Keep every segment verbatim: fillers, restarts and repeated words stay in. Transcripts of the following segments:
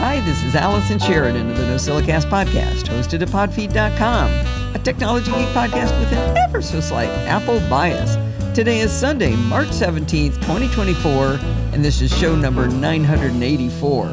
Hi, this is Allison Sheridan of the NosillaCast podcast, hosted at podfeed dot com, a technology geek podcast with an ever so slight Apple bias. Today is Sunday, March seventeenth, twenty twenty-four, and this is show number nine hundred eighty-four.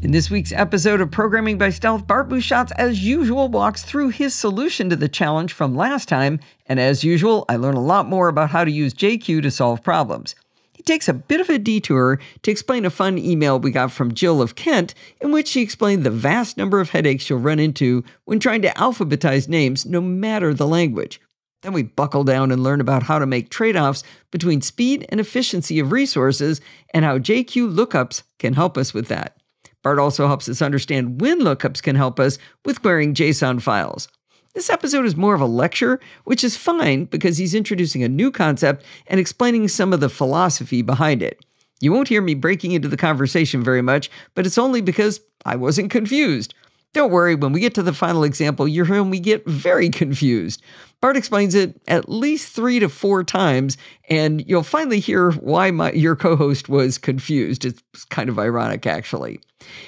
In this week's episode of Programming by Stealth, Bart Busschots, as usual, walks through his solution to the challenge from last time, and as usual, I learn a lot more about how to use J Q to solve problems. He takes a bit of a detour to explain a fun email we got from Jill of Kent, in which she explained the vast number of headaches you'll run into when trying to alphabetize names, no matter the language. Then we buckle down and learn about how to make trade-offs between speed and efficiency of resources, and how J Q lookups can help us with that. Bart also helps us understand when lookups can help us with querying JSON files. This episode is more of a lecture, which is fine because he's introducing a new concept and explaining some of the philosophy behind it. You won't hear me breaking into the conversation very much, but it's only because I wasn't confused. Don't worry, when we get to the final example, you're hearing we get very confused. Bart explains it at least three to four times, and you'll finally hear why my, your co-host was confused. It's kind of ironic, actually.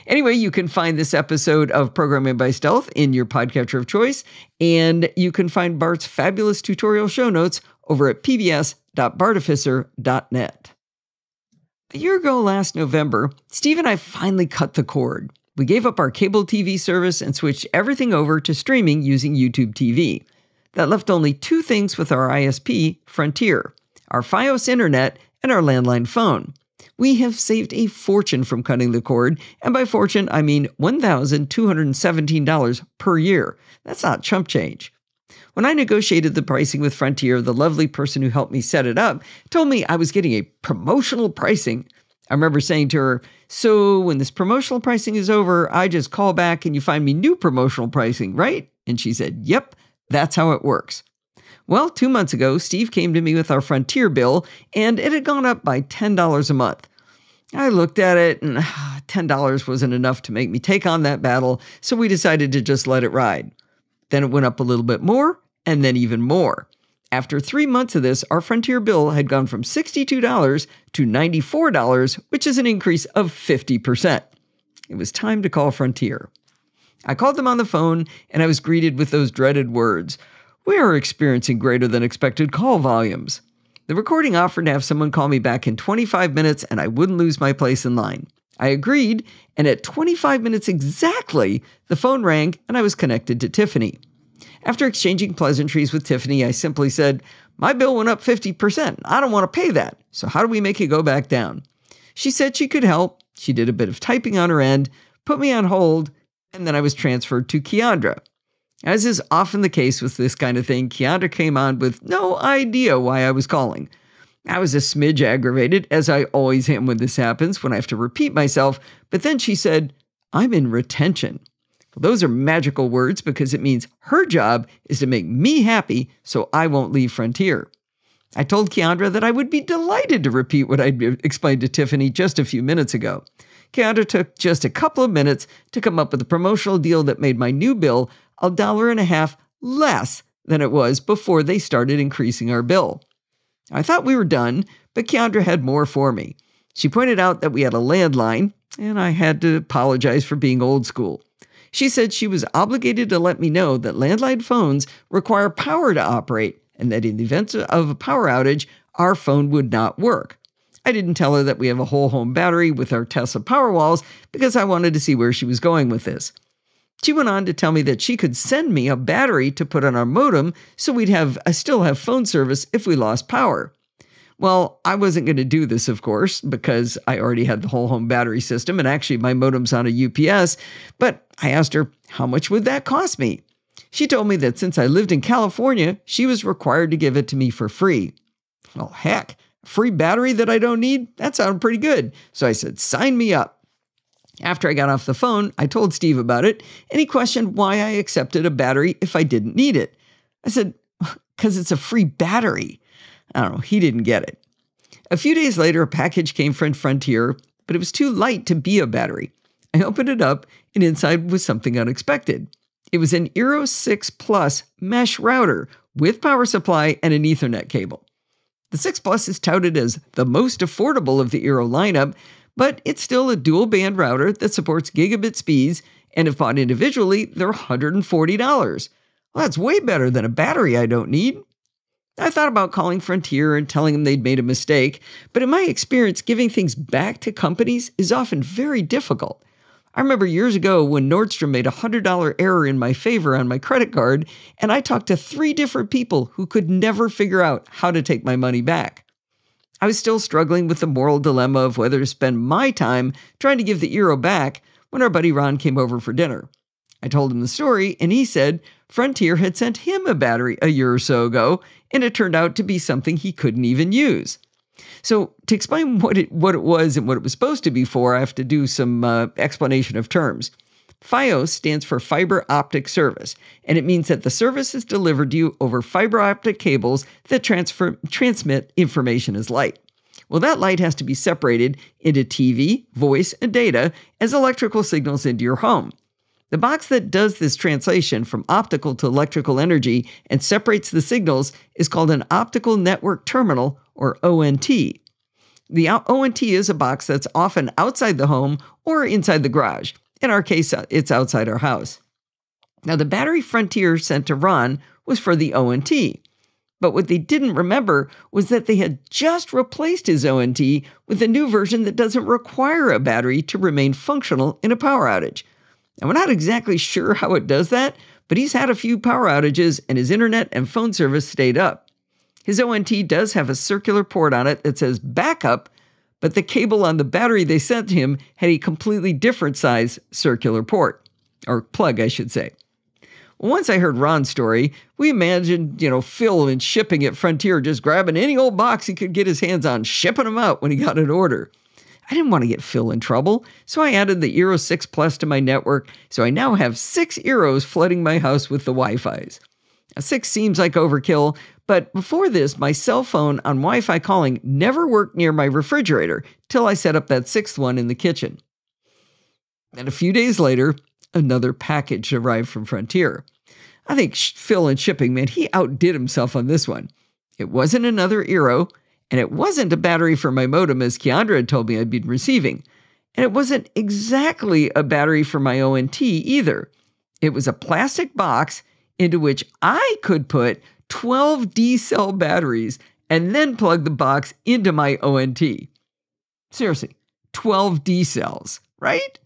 Anyway, you can find this episode of Programming by Stealth in your podcatcher of choice, and you can find Bart's fabulous tutorial show notes over at p b s dot bartificer dot net. A year ago last November, Steve and I finally cut the cord. We gave up our cable T V service and switched everything over to streaming using YouTube T V. That left only two things with our I S P, Frontier, our Fios internet and our landline phone. We have saved a fortune from cutting the cord, and by fortune, I mean one thousand two hundred seventeen dollars per year. That's not chump change. When I negotiated the pricing with Frontier, the lovely person who helped me set it up told me I was getting a promotional pricing. I remember saying to her, "So when this promotional pricing is over, I just call back and you find me new promotional pricing, right?" And she said, "Yep, that's how it works." Well, two months ago, Steve came to me with our Frontier bill, and it had gone up by ten dollars a month. I looked at it, and ten dollars wasn't enough to make me take on that battle, so we decided to just let it ride. Then it went up a little bit more, and then even more. After three months of this, our Frontier bill had gone from sixty-two dollars to ninety-four dollars, which is an increase of fifty percent. It was time to call Frontier. I called them on the phone, and I was greeted with those dreaded words, "We are experiencing greater than expected call volumes." The recording offered to have someone call me back in twenty-five minutes, and I wouldn't lose my place in line. I agreed, and at twenty-five minutes exactly, the phone rang, and I was connected to Tiffany. After exchanging pleasantries with Tiffany, I simply said, "My bill went up fifty percent. I don't want to pay that. So how do we make it go back down?" She said she could help. She did a bit of typing on her end, put me on hold, and then I was transferred to Keandra. As is often the case with this kind of thing, Keandra came on with no idea why I was calling. I was a smidge aggravated, as I always am when this happens, when I have to repeat myself, but then she said, "I'm in retention." Those are magical words because it means her job is to make me happy so I won't leave Frontier. I told Keandra that I would be delighted to repeat what I'd explained to Tiffany just a few minutes ago. Keandra took just a couple of minutes to come up with a promotional deal that made my new bill a dollar and a half less than it was before they started increasing our bill. I thought we were done, but Keandra had more for me. She pointed out that we had a landline, and I had to apologize for being old school. She said she was obligated to let me know that landline phones require power to operate and that in the event of a power outage, our phone would not work. I didn't tell her that we have a whole home battery with our Tesla Powerwalls because I wanted to see where she was going with this. She went on to tell me that she could send me a battery to put on our modem so we'd have I still have phone service if we lost power. Well, I wasn't going to do this, of course, because I already had the whole home battery system, and actually my modem's on a U P S, but I asked her, how much would that cost me? She told me that since I lived in California, she was required to give it to me for free. Well, heck, a free battery that I don't need? That sounded pretty good. So I said, sign me up. After I got off the phone, I told Steve about it, and he questioned why I accepted a battery if I didn't need it. I said, because it's a free battery. I don't know, he didn't get it. A few days later, a package came from Frontier, but it was too light to be a battery. I opened it up, and inside was something unexpected. It was an Eero six Plus mesh router with power supply and an Ethernet cable. The six Plus is touted as the most affordable of the Eero lineup, but it's still a dual band router that supports gigabit speeds, and if bought individually, they're one hundred forty dollars. Well, that's way better than a battery I don't need. I thought about calling Frontier and telling them they'd made a mistake, but in my experience, giving things back to companies is often very difficult. I remember years ago when Nordstrom made a one hundred dollar error in my favor on my credit card, and I talked to three different people who could never figure out how to take my money back. I was still struggling with the moral dilemma of whether to spend my time trying to give the Eero back when our buddy Ron came over for dinner. I told him the story, and he said Frontier had sent him a battery a year or so ago, and it turned out to be something he couldn't even use. So to explain what it, what it was and what it was supposed to be for, I have to do some uh, explanation of terms. F I O S stands for Fiber Optic Service, and it means that the service is delivered to you over fiber optic cables that transfer, transmit information as light. Well, that light has to be separated into T V, voice, and data as electrical signals into your home. The box that does this translation from optical to electrical energy and separates the signals is called an optical network terminal, or O N T. The O N T is a box that's often outside the home or inside the garage. In our case, it's outside our house. Now, the battery Frontier sent to Ron was for the O N T, but what they didn't remember was that they had just replaced his O N T with a new version that doesn't require a battery to remain functional in a power outage. And we're not exactly sure how it does that, but he's had a few power outages and his internet and phone service stayed up. His O N T does have a circular port on it that says backup, but the cable on the battery they sent him had a completely different size circular port, or plug, I should say. Once I heard Ron's story, we imagined, you know, Phil in shipping at Frontier just grabbing any old box he could get his hands on, shipping them out when he got an order. I didn't want to get Phil in trouble, so I added the Eero six Plus to my network, so I now have six Eeros flooding my house with the Wi-Fis. Now, six seems like overkill, but before this, my cell phone on Wi-Fi calling never worked near my refrigerator till I set up that sixth one in the kitchen. And a few days later, another package arrived from Frontier. I think Phil in shipping, man, he outdid himself on this one. It wasn't another Eero, and it wasn't a battery for my modem, as Keandra had told me I'd been receiving. And it wasn't exactly a battery for my O N T either. It was a plastic box into which I could put twelve D-cell batteries and then plug the box into my O N T. Seriously, twelve D-cells, right?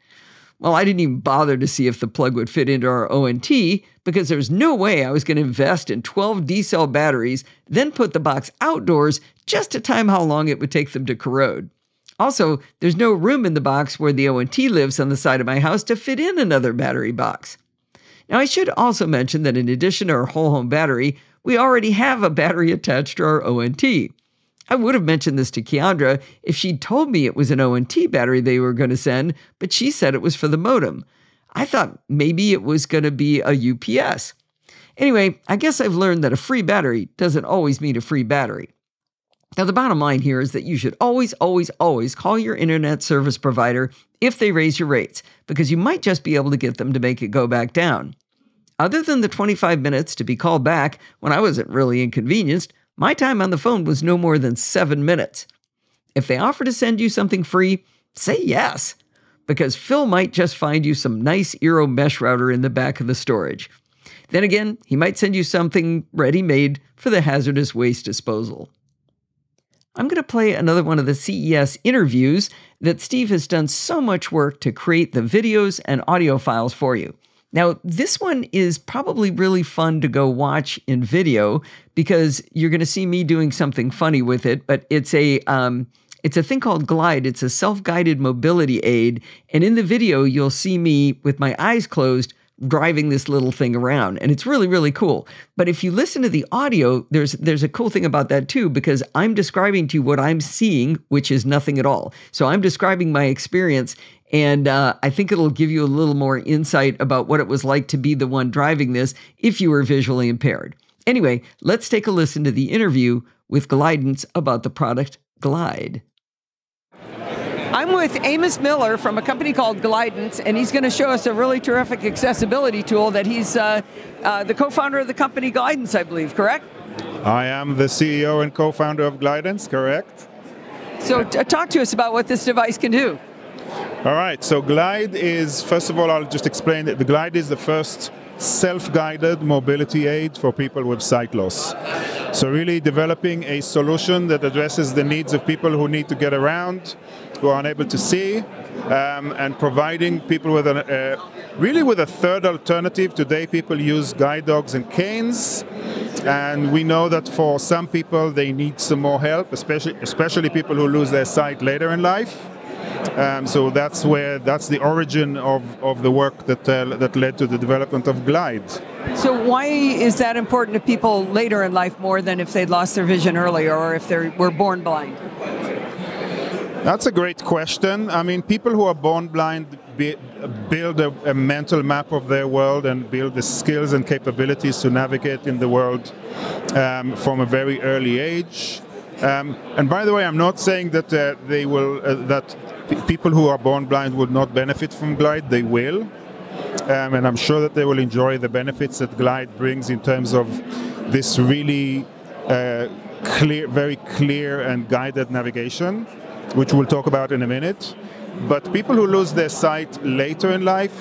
Well, I didn't even bother to see if the plug would fit into our O N T because there was no way I was going to invest in twelve D-cell batteries, then put the box outdoors just to time how long it would take them to corrode. Also, there's no room in the box where the O N T lives on the side of my house to fit in another battery box. Now, I should also mention that in addition to our whole home battery, we already have a battery attached to our O N T. I would have mentioned this to Keandra if she'd told me it was an O N T battery they were going to send, but she said it was for the modem. I thought maybe it was going to be a U P S. Anyway, I guess I've learned that a free battery doesn't always mean a free battery. Now, the bottom line here is that you should always, always, always call your internet service provider if they raise your rates, because you might just be able to get them to make it go back down. Other than the twenty-five minutes to be called back when I wasn't really inconvenienced, my time on the phone was no more than seven minutes. If they offer to send you something free, say yes, because Phil might just find you some nice Eero mesh router in the back of the storage. Then again, he might send you something ready-made for the hazardous waste disposal. I'm going to play another one of the C E S interviews that Steve has done so much work to create the videos and audio files for you. Now, this one is probably really fun to go watch in video because you're going to see me doing something funny with it, but it's a um, it's a thing called Glide. It's a self-guided mobility aid, and in the video, you'll see me with my eyes closed driving this little thing around, and it's really, really cool. But if you listen to the audio, there's there's a cool thing about that too, because I'm describing to you what I'm seeing, which is nothing at all. So I'm describing my experience, and uh, I think it'll give you a little more insight about what it was like to be the one driving this if you were visually impaired. Anyway, let's take a listen to the interview with Glidance about the product Glide. I'm with Amos Miller from a company called Glidance, and he's going to show us a really terrific accessibility tool that he's uh, uh, the co-founder of the company Glidance, I believe, correct? I am the C E O and co-founder of Glidance, correct? So t talk to us about what this device can do. All right, so Glide is, first of all, I'll just explain that the Glide is the first self-guided mobility aid for people with sight loss. So really developing a solution that addresses the needs of people who need to get around, who are unable to see, um, and providing people with an, uh, really with a third alternative. Today people use guide dogs and canes, and we know that for some people they need some more help, especially, especially people who lose their sight later in life. Um, so that's where that's the origin of, of the work that uh, that led to the development of Glide. So why is that important to people later in life more than if they lost their vision earlier or if they were born blind? That's a great question. I mean, people who are born blind be, build a, a mental map of their world and build the skills and capabilities to navigate in the world um, from a very early age. Um, and by the way, I'm not saying that uh, they will uh, that people who are born blind would not benefit from Glide. They will, um, and I'm sure that they will enjoy the benefits that Glide brings in terms of this really uh, clear, very clear and guided navigation, which we'll talk about in a minute. But people who lose their sight later in life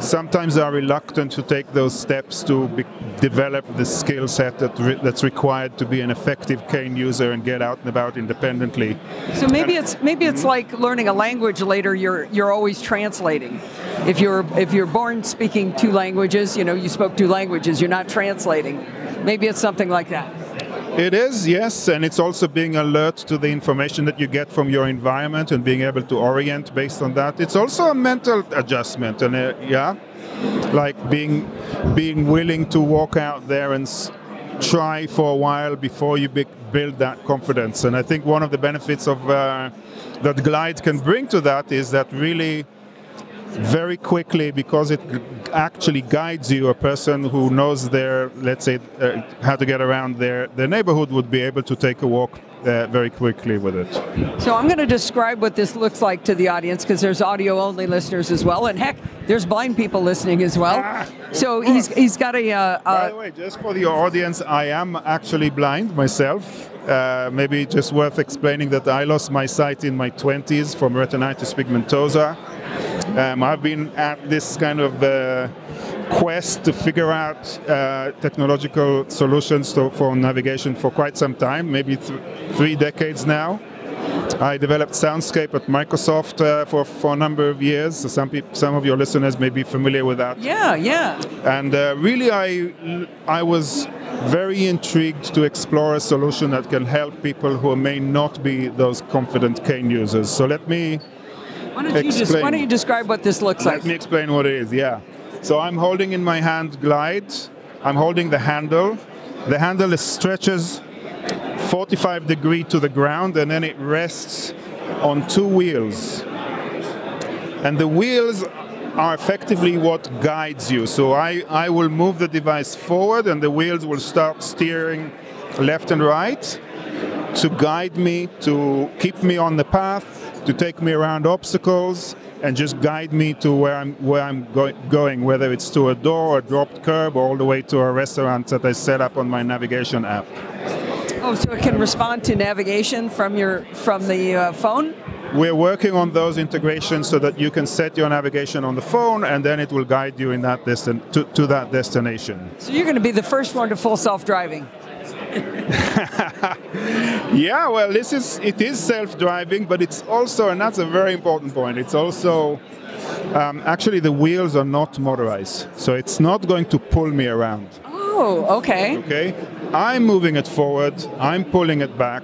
sometimes are reluctant to take those steps to be develop the skill set that re that's required to be an effective cane user and get out and about independently. So maybe and, it's maybe it's like learning a language later. You're you're always translating. If you're if you're born speaking two languages, you know you spoke two languages. You're not translating. Maybe it's something like that. It is, yes, and it's also being alert to the information that you get from your environment and being able to orient based on that. It's also a mental adjustment, and uh, yeah, like being being willing to walk out there and s try for a while before you be build that confidence. And I think one of the benefits of uh, that Glide can bring to that is that really very quickly, because it actually guides you, a person who knows their, let's say, uh, how to get around their, their neighborhood would be able to take a walk uh, very quickly with it. So I'm going to describe what this looks like to the audience, because there's audio-only listeners as well, and heck, there's blind people listening as well. Ah, so he's, he's got a... Uh, By the way, just for the audience, I am actually blind myself. Uh, maybe just worth explaining that I lost my sight in my twenties from retinitis pigmentosa. Um, I've been at this kind of uh, quest to figure out uh, technological solutions to, for navigation for quite some time, maybe th three decades now. I developed Soundscape at Microsoft uh, for, for a number of years. So some, some of your listeners may be familiar with that. Yeah, yeah. And uh, really I, I was very intrigued to explore a solution that can help people who may not be those confident cane users. So let me... Why don't, you just, why don't you describe what this looks like? Let me explain what it is, yeah. So I'm holding in my hand Glide. I'm holding the handle. The handle stretches forty-five degrees to the ground, and then it rests on two wheels. And the wheels are effectively what guides you. So I, I will move the device forward, and the wheels will start steering left and right to guide me, to keep me on the path, to take me around obstacles and just guide me to where I'm, where I'm go going, whether it's to a door, a dropped curb, or all the way to a restaurant that I set up on my navigation app. Oh, so it can respond to navigation from, your, from the uh, phone? We're working on those integrations so that you can set your navigation on the phone, and then it will guide you in that destin- to, to that destination. So you're going to be the first one to full self-driving. Yeah, well, this is it is self-driving, but it's also, and that's a very important point, it's also um, actually the wheels are not motorized, so it's not going to pull me around. Oh, okay. Okay, I'm moving it forward, I'm pulling it back,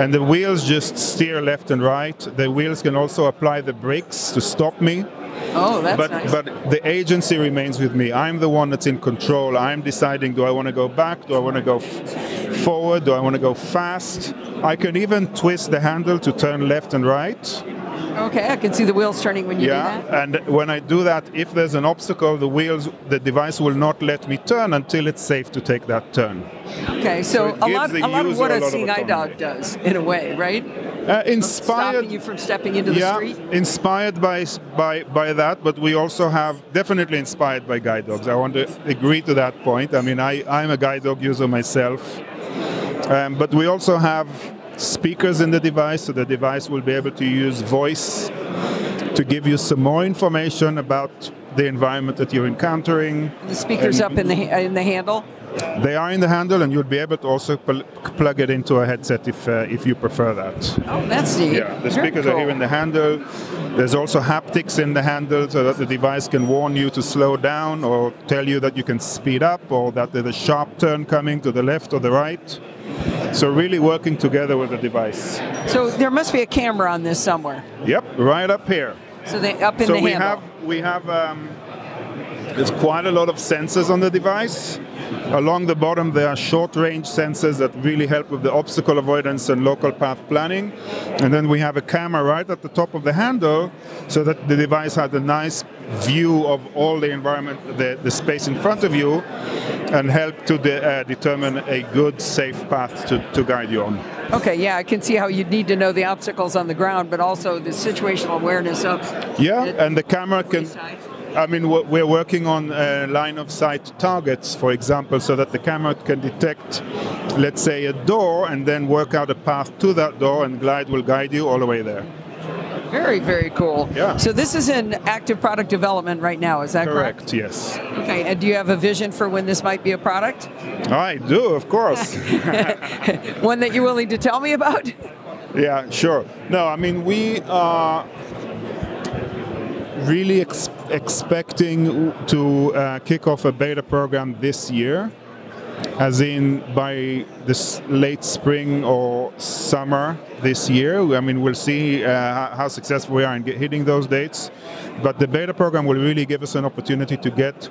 and the wheels just steer left and right. The wheels can also apply the brakes to stop me. Oh, that's but, nice. But the agency remains with me. I'm the one that's in control. I'm deciding, do I want to go back? Do I want to go f forward? Do I want to go fast? I can even twist the handle to turn left and right. Okay, I can see the wheels turning when you yeah, do that. Yeah, and when I do that, if there's an obstacle, the wheels, the device will not let me turn until it's safe to take that turn. Okay, so, so a, lot, a lot of what a seeing eye dog does, in a way, right? Uh, inspired, stopping you from stepping into the yeah, street? Inspired by, by, by that, but we also have, definitely inspired by guide dogs. I want to agree to that point. I mean, I, I'm a guide dog user myself, um, but we also have speakers in the device, so the device will be able to use voice to give you some more information about the environment that you're encountering. The speakers and up in the, in the handle? They are in the handle, and you'll be able to also pl plug it into a headset if, uh, if you prefer that. Oh, that's neat. Yeah, the speakers cool. are here in the handle. There's also haptics in the handle so that the device can warn you to slow down or tell you that you can speed up or that there's a sharp turn coming to the left or the right. So really working together with the device. So there must be a camera on this somewhere. Yep, right up here. So they up in so the we handle. Have, we have, um, there's quite a lot of sensors on the device. Along the bottom there are short-range sensors that really help with the obstacle avoidance and local path planning. And then we have a camera right at the top of the handle so that the device has a nice view of all the environment, the, the space in front of you, and help to de uh, determine a good, safe path to, to guide you on. Okay, yeah, I can see how you'd need to know the obstacles on the ground, but also the situational awareness of... Yeah, the, and the camera can... Side. I mean, we're working on uh, line-of-sight targets, for example, so that the camera can detect, let's say, a door and then work out a path to that door, and Glide will guide you all the way there. Very, very cool. Yeah. So this is in active product development right now, is that correct? Correct, yes. Okay, and do you have a vision for when this might be a product? I do, of course. One that you're willing to tell me about? Yeah, sure. No, I mean, we are... really ex expecting to uh, kick off a beta program this year, as in by this late spring or summer this year. I mean, we'll see uh, how successful we are in hitting those dates, but the beta program will really give us an opportunity to get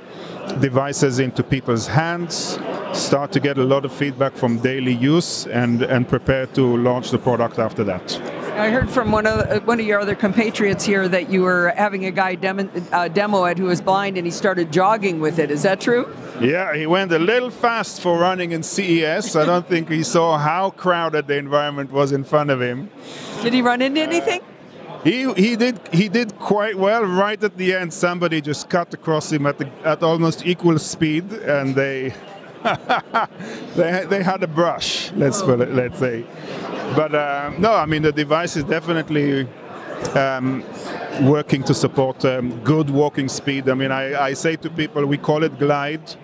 devices into people's hands, start to get a lot of feedback from daily use, and, and prepare to launch the product after that. I heard from one of one of your other compatriots here that you were having a guy demo, uh, demo it who was blind, and he started jogging with it. Is that true? Yeah, he went a little fast for running in C E S. I don't think he saw how crowded the environment was in front of him. Did he run into anything? Uh, he he did he did quite well. Right at the end, somebody just cut across him at the, at almost equal speed, and they they they had a brush. Let's put it, let's say. But uh, no, I mean, the device is definitely um, working to support um, good walking speed. I mean, I, I say to people, we call it Glide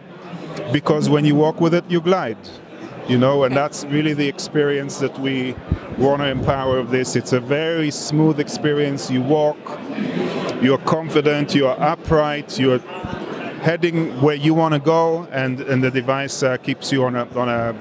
because when you walk with it, you glide. You know, and that's really the experience that we want to empower of this. It's a very smooth experience. You walk, you're confident, you're upright, you're heading where you want to go, and, and the device uh, keeps you on a... on a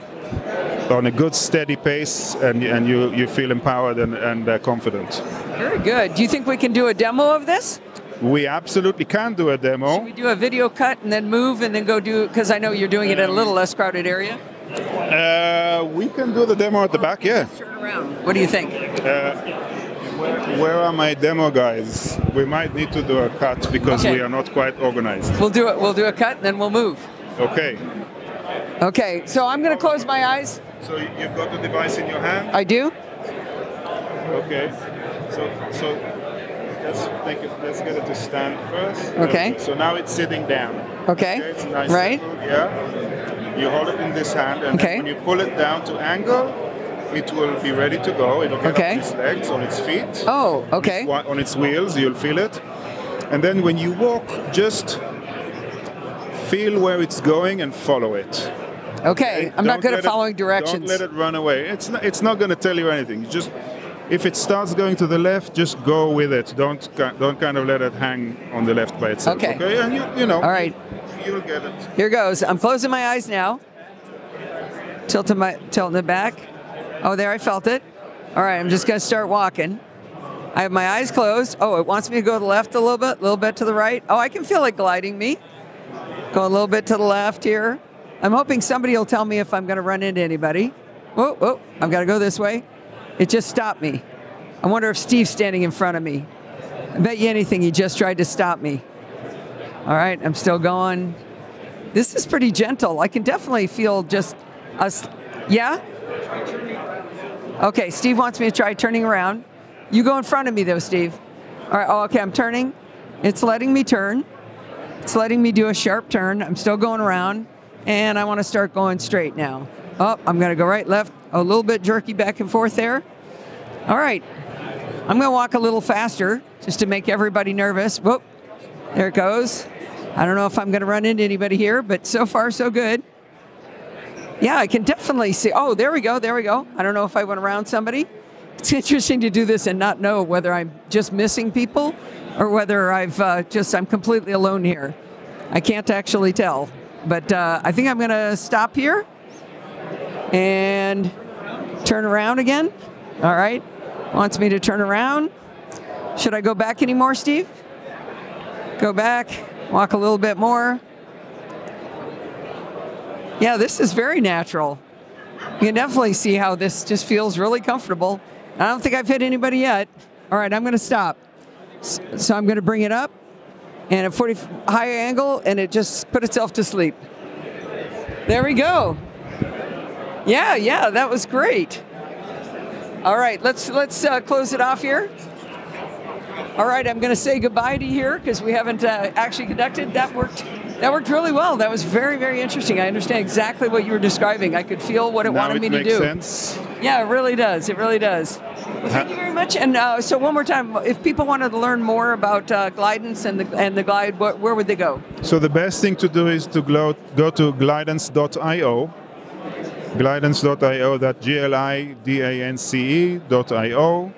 on a good steady pace, and, and you, you feel empowered and, and uh, confident. Very good. Do you think we can do a demo of this? We absolutely can do a demo. Should we do a video cut and then move and then go do, because I know you're doing it in a little less crowded area? Uh, we can do the demo at the back, yeah. Turn around. What do you think? Uh, where, where are my demo guys? We might need to do a cut because okay. we are not quite organized. We'll do it. We'll do a cut and then we'll move. Okay. Okay, so I'm going to close my eyes. So you've got the device in your hand? I do. Okay. So, so let's, make it, let's get it to stand first. Okay. So now it's sitting down. Okay. Okay, it's nice. Right. Circle, yeah. You hold it in this hand, and okay. when you pull it down to angle, it will be ready to go. It'll get okay. on its legs, on its feet. Oh, okay. On its, on its wheels, you'll feel it. And then when you walk, just feel where it's going and follow it. Okay, I'm don't not good at following it, directions. Don't let it run away. It's not, it's not going to tell you anything. You just, if it starts going to the left, just go with it. Don't don't kind of let it hang on the left by itself. Okay, okay? And you, you know. All right, you'll get it. Here goes. I'm closing my eyes now. Tilting my tilting it back. Oh, there I felt it. All right, I'm just going to start walking. I have my eyes closed. Oh, it wants me to go to the left a little bit, a little bit to the right. Oh, I can feel it gliding me. Go a little bit to the left here. I'm hoping somebody will tell me if I'm going to run into anybody. Whoa, whoa, I've got to go this way. It just stopped me. I wonder if Steve's standing in front of me. I bet you anything, he just tried to stop me. All right, I'm still going. This is pretty gentle. I can definitely feel just us. Yeah? Okay, Steve wants me to try turning around. You go in front of me, though, Steve. All right, oh, okay, I'm turning. It's letting me turn. It's letting me do a sharp turn. I'm still going around. And I want to start going straight now. up. I'm going to go right, left, a little bit jerky back and forth there. All right. I'm going to walk a little faster just to make everybody nervous. Whoop. There it goes. I don't know if I'm going to run into anybody here, but so far, so good. Yeah, I can definitely see. Oh, there we go. There we go. I don't know if I went around somebody. It's interesting to do this and not know whether I'm just missing people or whether I've uh, just, I'm completely alone here. I can't actually tell. But uh, I think I'm going to stop here and turn around again. All right. Wants me to turn around. Should I go back anymore, Steve? Go back. Walk a little bit more. Yeah, this is very natural. You can definitely see how this just feels really comfortable. I don't think I've hit anybody yet. All right, I'm going to stop. So I'm going to bring it up and at forty high angle, and it just put itself to sleep. There we go. Yeah, yeah, that was great. All right, let's let's uh, close it off here. All right, I'm going to say goodbye to you here because we haven't uh, actually conducted. That worked. That worked really well. That was very, very interesting. I understand exactly what you were describing. I could feel what it now wanted it me to do. Sense. Yeah, it really does. It really does. Well, thank you very much. And uh, so one more time, if people wanted to learn more about uh, Glidance and the, and the Glide, wh where would they go? So the best thing to do is to go, go to glidance dot i o. glidance dot i o, that G L I D A N C E dot i o.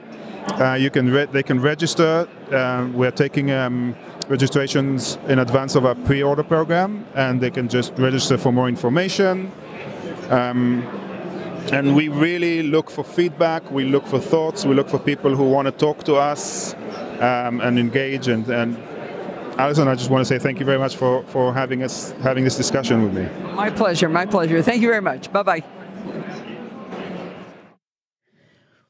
Uh, you can re they can register. Uh, we're taking um, registrations in advance of our pre-order program, and they can just register for more information. Um, and we really look for feedback. We look for thoughts. We look for people who want to talk to us um, and engage. And, and Allison, I just want to say thank you very much for for having us having this discussion with me. My pleasure. My pleasure. Thank you very much. Bye bye.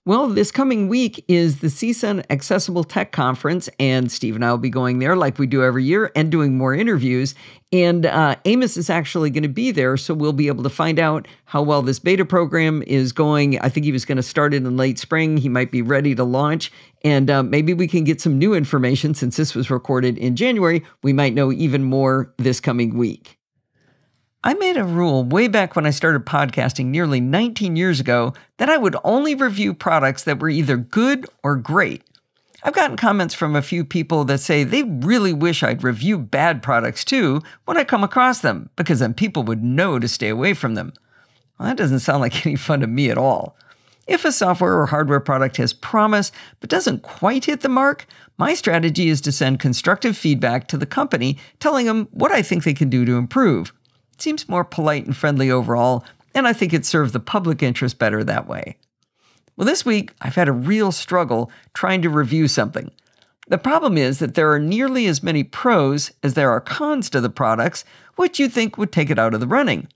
Well, this coming week is the C S U N Accessible Tech Conference, and Steve and I will be going there like we do every year and doing more interviews. And uh, Amos is actually going to be there, so we'll be able to find out how well this beta program is going. I think he was going to start it in late spring. He might be ready to launch, and uh, maybe we can get some new information. Since this was recorded in January, we might know even more this coming week. I made a rule way back when I started podcasting nearly nineteen years ago that I would only review products that were either good or great. I've gotten comments from a few people that say they really wish I'd review bad products too when I come across them, because then people would know to stay away from them. Well, that doesn't sound like any fun to me at all. If a software or hardware product has promise but doesn't quite hit the mark, my strategy is to send constructive feedback to the company telling them what I think they can do to improve. It seems more polite and friendly overall, and I think it served the public interest better that way. Well, this week, I've had a real struggle trying to review something. The problem is that there are nearly as many pros as there are cons to the products, which you'd think would take it out of the running.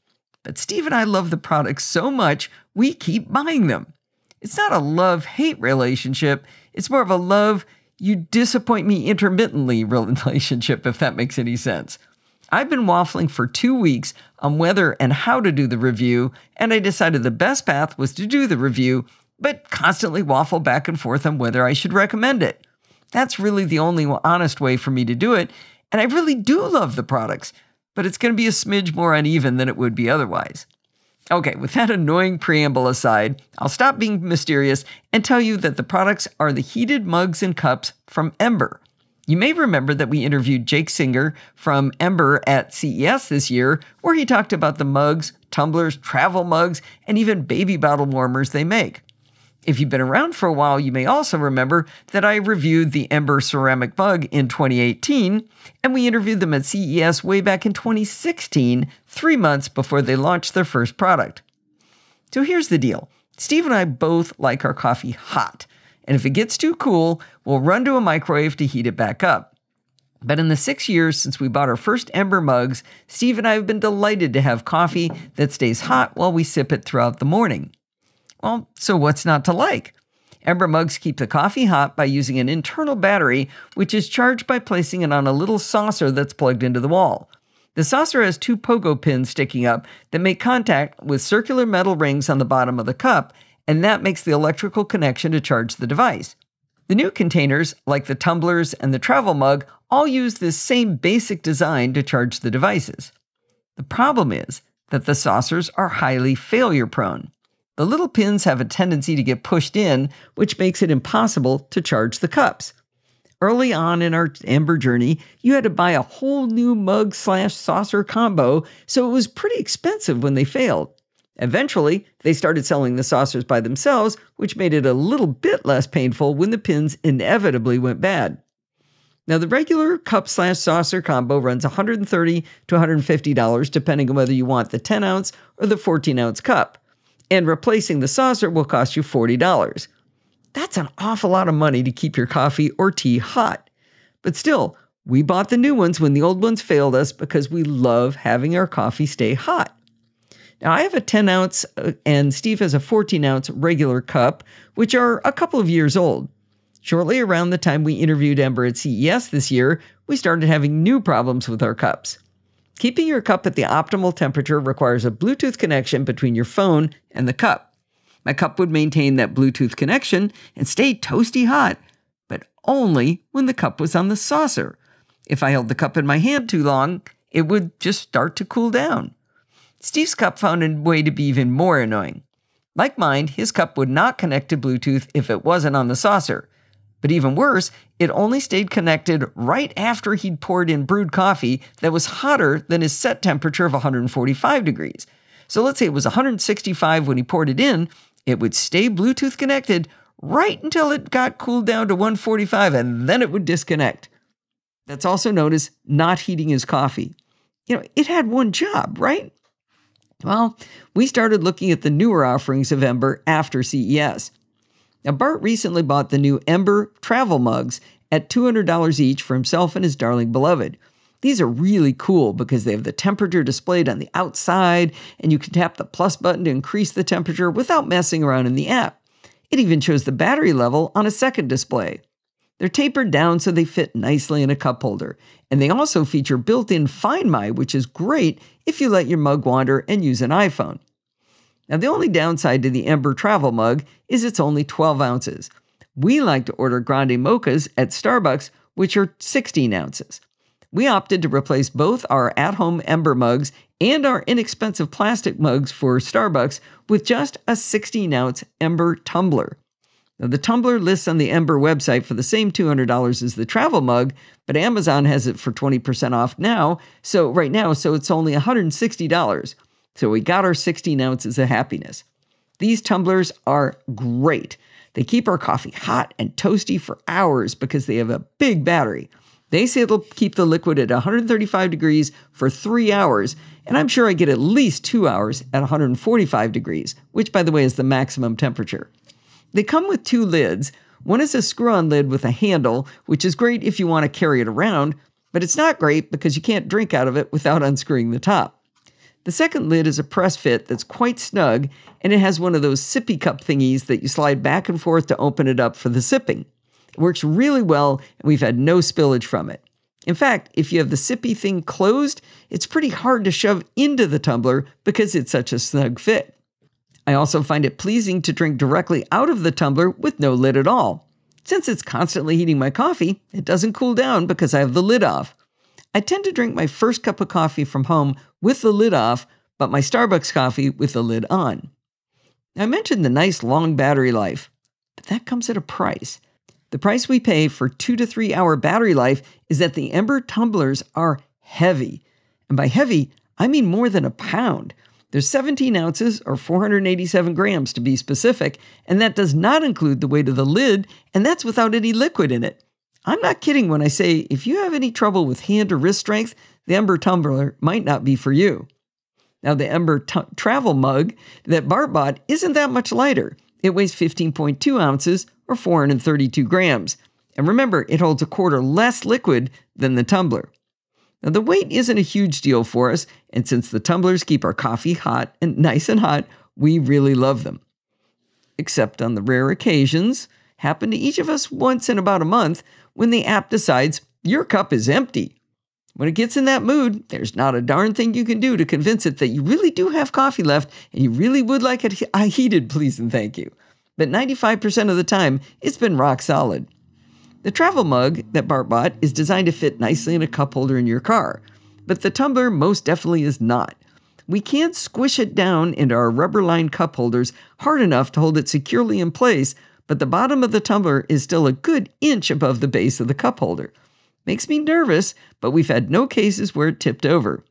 But Steve and I love the products so much, we keep buying them. It's not a love-hate relationship. It's more of a love-you-disappoint-me-intermittently relationship, if that makes any sense. I've been waffling for two weeks on whether and how to do the review, and I decided the best path was to do the review, but constantly waffle back and forth on whether I should recommend it. That's really the only honest way for me to do it, and I really do love the products, but it's going to be a smidge more uneven than it would be otherwise. Okay, with that annoying preamble aside, I'll stop being mysterious and tell you that the products are the heated mugs and cups from Ember. You may remember that we interviewed Jake Singer from Ember at C E S this year, where he talked about the mugs, tumblers, travel mugs, and even baby bottle warmers they make. If you've been around for a while, you may also remember that I reviewed the Ember ceramic mug in twenty eighteen, and we interviewed them at C E S way back in twenty sixteen, three months before they launched their first product. So here's the deal. Steve and I both like our coffee hot. And if it gets too cool, we'll run to a microwave to heat it back up. But in the six years since we bought our first Ember mugs, Steve and I have been delighted to have coffee that stays hot while we sip it throughout the morning. Well, so what's not to like? Ember mugs keep the coffee hot by using an internal battery, which is charged by placing it on a little saucer that's plugged into the wall. The saucer has two pogo pins sticking up that make contact with circular metal rings on the bottom of the cup, and that makes the electrical connection to charge the device. The new containers, like the tumblers and the travel mug, all use this same basic design to charge the devices. The problem is that the saucers are highly failure-prone. The little pins have a tendency to get pushed in, which makes it impossible to charge the cups. Early on in our Ember journey, you had to buy a whole new mug slash saucer combo, so it was pretty expensive when they failed. Eventually, they started selling the saucers by themselves, which made it a little bit less painful when the pins inevitably went bad. Now, the regular cup slash saucer combo runs one hundred thirty dollars to one hundred fifty dollars, depending on whether you want the ten ounce or the fourteen ounce cup. And replacing the saucer will cost you forty dollars. That's an awful lot of money to keep your coffee or tea hot. But still, we bought the new ones when the old ones failed us because we love having our coffee stay hot. Now, I have a ten ounce and Steve has a fourteen ounce regular cup, which are a couple of years old. Shortly around the time we interviewed Ember at C E S this year, we started having new problems with our cups. Keeping your cup at the optimal temperature requires a Bluetooth connection between your phone and the cup. My cup would maintain that Bluetooth connection and stay toasty hot, but only when the cup was on the saucer. If I held the cup in my hand too long, it would just start to cool down. Steve's cup found a way to be even more annoying. Like mine, his cup would not connect to Bluetooth if it wasn't on the saucer. But even worse, it only stayed connected right after he'd poured in brewed coffee that was hotter than his set temperature of one hundred forty-five degrees. So let's say it was one hundred sixty-five when he poured it in, it would stay Bluetooth connected right until it got cooled down to one forty-five, and then it would disconnect. That's also known as not heating his coffee. You know, it had one job, right? Well, we started looking at the newer offerings of Ember after C E S. Now, Bart recently bought the new Ember travel mugs at two hundred dollars each for himself and his darling beloved. These are really cool because they have the temperature displayed on the outside, and you can tap the plus button to increase the temperature without messing around in the app. It even shows the battery level on a second display. They're tapered down so they fit nicely in a cup holder, and they also feature built-in Find My, which is great if you let your mug wander and use an iPhone. Now, the only downside to the Ember travel mug is it's only twelve ounces. We like to order grande mochas at Starbucks, which are sixteen ounces. We opted to replace both our at-home Ember mugs and our inexpensive plastic mugs for Starbucks with just a sixteen ounce Ember tumbler. Now, the tumbler lists on the Ember website for the same two hundred dollars as the travel mug, but Amazon has it for twenty percent off now, so right now, so it's only one hundred sixty dollars. So we got our sixteen ounces of happiness. These tumblers are great. They keep our coffee hot and toasty for hours because they have a big battery. They say it'll keep the liquid at one hundred thirty-five degrees for three hours, and I'm sure I get at least two hours at one hundred forty-five degrees, which, by the way, is the maximum temperature. They come with two lids. One is a screw-on lid with a handle, which is great if you want to carry it around, but it's not great because you can't drink out of it without unscrewing the top. The second lid is a press fit that's quite snug, and it has one of those sippy cup thingies that you slide back and forth to open it up for the sipping. It works really well, and we've had no spillage from it. In fact, if you have the sippy thing closed, it's pretty hard to shove into the tumbler because it's such a snug fit. I also find it pleasing to drink directly out of the tumbler with no lid at all. Since it's constantly heating my coffee, it doesn't cool down because I have the lid off. I tend to drink my first cup of coffee from home with the lid off, but my Starbucks coffee with the lid on. Now, I mentioned the nice long battery life, but that comes at a price. The price we pay for two to three hour battery life is that the Ember tumblers are heavy. And by heavy, I mean more than a pound. They're seventeen ounces or four hundred eighty-seven grams to be specific, and that does not include the weight of the lid, and that's without any liquid in it. I'm not kidding when I say if you have any trouble with hand or wrist strength, the Ember tumbler might not be for you. Now, the Ember travel mug that Bart bought isn't that much lighter. It weighs fifteen point two ounces or four hundred thirty-two grams. And remember, it holds a quarter less liquid than the tumbler. Now, the weight isn't a huge deal for us, and since the tumblers keep our coffee hot and nice and hot, we really love them. Except on the rare occasions, happen to each of us once in about a month, when the app decides your cup is empty. When it gets in that mood, there's not a darn thing you can do to convince it that you really do have coffee left and you really would like it heated, please and thank you. But ninety-five percent of the time, it's been rock solid. The travel mug that Bart bought is designed to fit nicely in a cup holder in your car, but the tumbler most definitely is not. we can't squish it down into our rubber-lined cup holders hard enough to hold it securely in place, but the bottom of the tumbler is still a good inch above the base of the cup holder. Makes me nervous, but we've had no cases where it tipped over.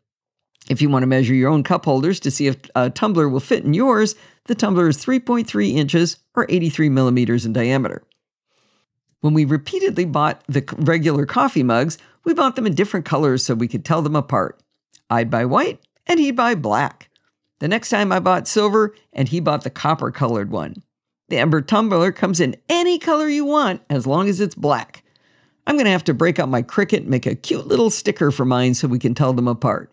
If you want to measure your own cup holders to see if a tumbler will fit in yours, the tumbler is three point three inches or eighty-three millimeters in diameter. When we repeatedly bought the regular coffee mugs, we bought them in different colors so we could tell them apart. I'd buy white, and he'd buy black. The next time I bought silver, and he bought the copper-colored one. The Ember tumbler comes in any color you want, as long as it's black. I'm going to have to break out my Cricut and make a cute little sticker for mine so we can tell them apart.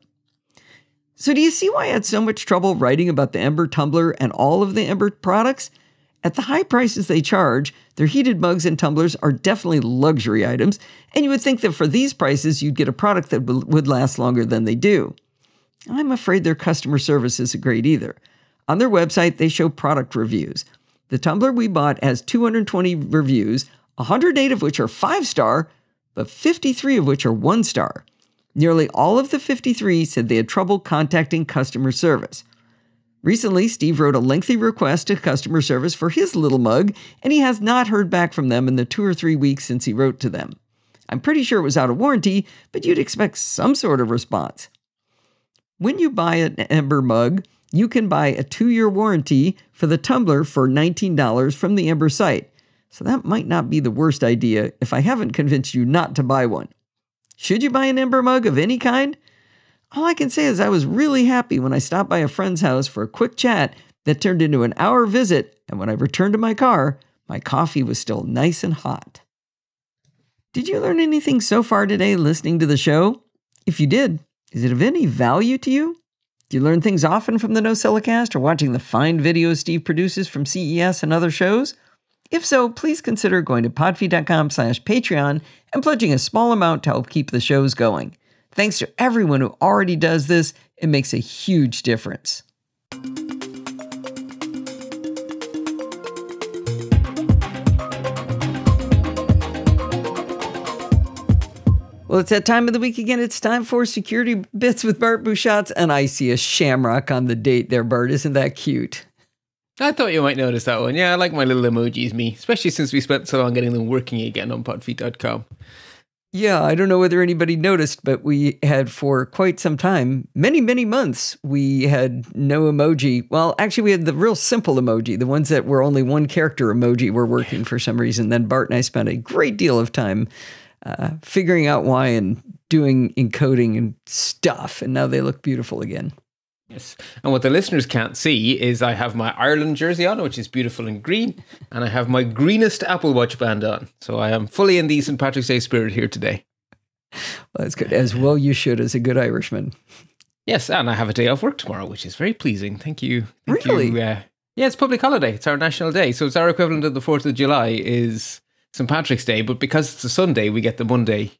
So do you see why I had so much trouble writing about the Ember tumbler and all of the Ember products? At the high prices they charge, their heated mugs and tumblers are definitely luxury items, and you would think that for these prices, you'd get a product that would last longer than they do. I'm afraid their customer service isn't great either. On their website, they show product reviews. The tumbler we bought has two hundred twenty reviews, one hundred eight of which are five-star, but fifty-three of which are one-star. Nearly all of the fifty-three said they had trouble contacting customer service. Recently, Steve wrote a lengthy request to customer service for his little mug, and he has not heard back from them in the two or three weeks since he wrote to them. I'm pretty sure it was out of warranty, but you'd expect some sort of response. When you buy an Ember mug, you can buy a two-year warranty for the tumbler for nineteen dollars from the Ember site, so that might not be the worst idea if I haven't convinced you not to buy one. Should you buy an Ember mug of any kind? All I can say is I was really happy when I stopped by a friend's house for a quick chat that turned into an hour visit, and when I returned to my car, my coffee was still nice and hot. Did you learn anything so far today listening to the show? If you did, is it of any value to you? Do you learn things often from the NosillaCast or watching the fine videos Steve produces from C E S and other shows? If so, please consider going to podfee.com slash Patreon and pledging a small amount to help keep the shows going. Thanks to everyone who already does this, it makes a huge difference. Well, it's that time of the week again. It's time for Security Bits with Bart Busschots, and I see a shamrock on the date there, Bart. Isn't that cute? I thought you might notice that one. Yeah, I like my little emojis, me, especially since we spent so long getting them working again on podfee dot com. Yeah, I don't know whether anybody noticed, but we had for quite some time, many, many months, we had no emoji. Well, actually, we had the real simple emoji, the ones that were only one character emoji were working for some reason. Then Bart and I spent a great deal of time uh, figuring out why and doing encoding and stuff. And now they look beautiful again. Yes. And what the listeners can't see is I have my Ireland jersey on, which is beautiful and green, and I have my greenest Apple Watch band on. So I am fully in the Saint Patrick's Day spirit here today. Well, that's good. As well you should as a good Irishman. Yes, and I have a day off work tomorrow, which is very pleasing. Thank you. Thank really? You, uh, yeah, it's public holiday. It's our national day. So it's our equivalent of the fourth of July is Saint Patrick's Day, but because it's a Sunday, we get the Monday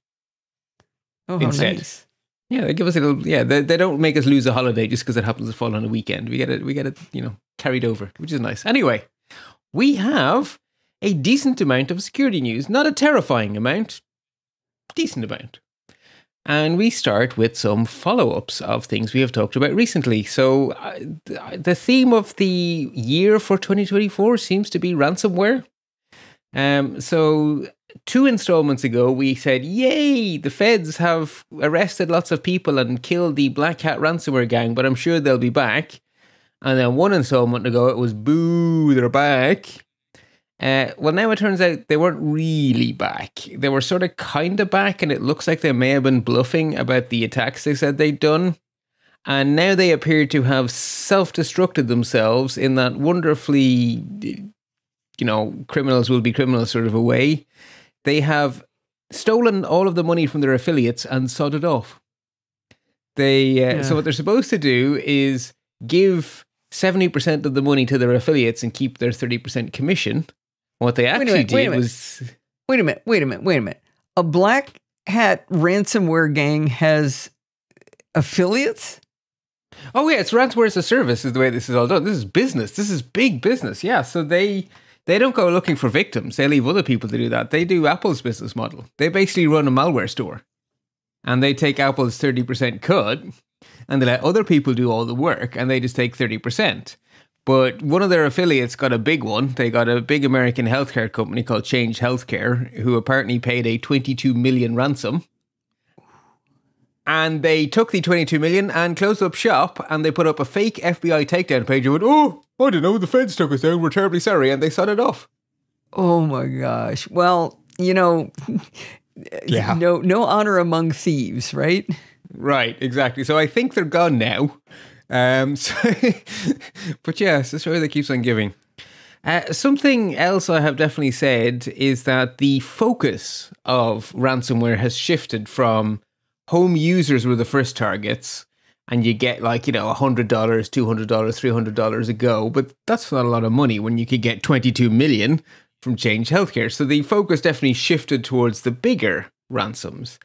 oh, instead. How nice. Yeah, they give us a little. Yeah, they, they don't make us lose a holiday just because it happens to fall on a weekend. We get it. We get it. You know, carried over, which is nice. Anyway, we have a decent amount of security news, not a terrifying amount, decent amount, and we start with some follow-ups of things we have talked about recently. So, uh, the theme of the year for twenty twenty-four seems to be ransomware. Um. So. Two installments ago, we said, yay, the feds have arrested lots of people and killed the Black Hat ransomware gang, but I'm sure they'll be back. And then one installment ago, it was, boo, they're back. Uh, well, now it turns out they weren't really back. They were sort of kind of back, and it looks like they may have been bluffing about the attacks they said they'd done. And now they appear to have self-destructed themselves in that wonderfully, you know, criminals will be criminals sort of a way. They have stolen all of the money from their affiliates and sodded off. They uh, yeah. So what they're supposed to do is give seventy percent of the money to their affiliates and keep their thirty percent commission. What they actually minute, did was... Wait a minute, wait a minute, wait a minute. A Black Hat ransomware gang has affiliates? Oh yeah, it's ransomware as a service is the way this is all done. This is business. This is big business. Yeah, so they... They don't go looking for victims. They leave other people to do that. They do Apple's business model. They basically run a malware store and they take Apple's thirty percent cut and they let other people do all the work and they just take thirty percent. But one of their affiliates got a big one. They got a big American healthcare company called Change Healthcare, who apparently paid a twenty-two million ransom. And they took the twenty-two million and closed up shop, and they put up a fake F B I takedown page and went, oh, I don't know, the feds took us down, we're terribly sorry, and they shut it off. Oh my gosh. Well, you know, yeah. no, no honor among thieves, right? Right, exactly. So I think they're gone now. Um, so but yeah, it's the story that keeps on giving. Uh, something else I have definitely said is that the focus of ransomware has shifted from home users were the first targets, and you get like, you know, one hundred dollars, two hundred dollars, three hundred dollars a go, but that's not a lot of money when you could get twenty-two million dollars from Change Healthcare. So the focus definitely shifted towards the bigger ransoms.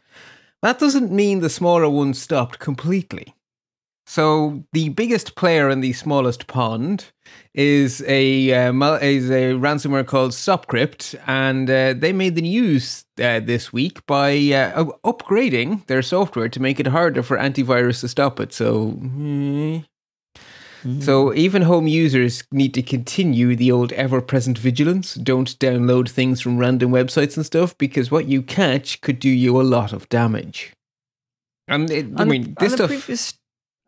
That doesn't mean the smaller ones stopped completely. So the biggest player in the smallest pond is a uh, is a ransomware called StopCrypt, and uh, they made the news uh, this week by uh, upgrading their software to make it harder for antivirus to stop it. So, mm. Mm. so even home users need to continue the old ever-present vigilance. Don't download things from random websites and stuff, because what you catch could do you a lot of damage. And it, I mean, this stuff.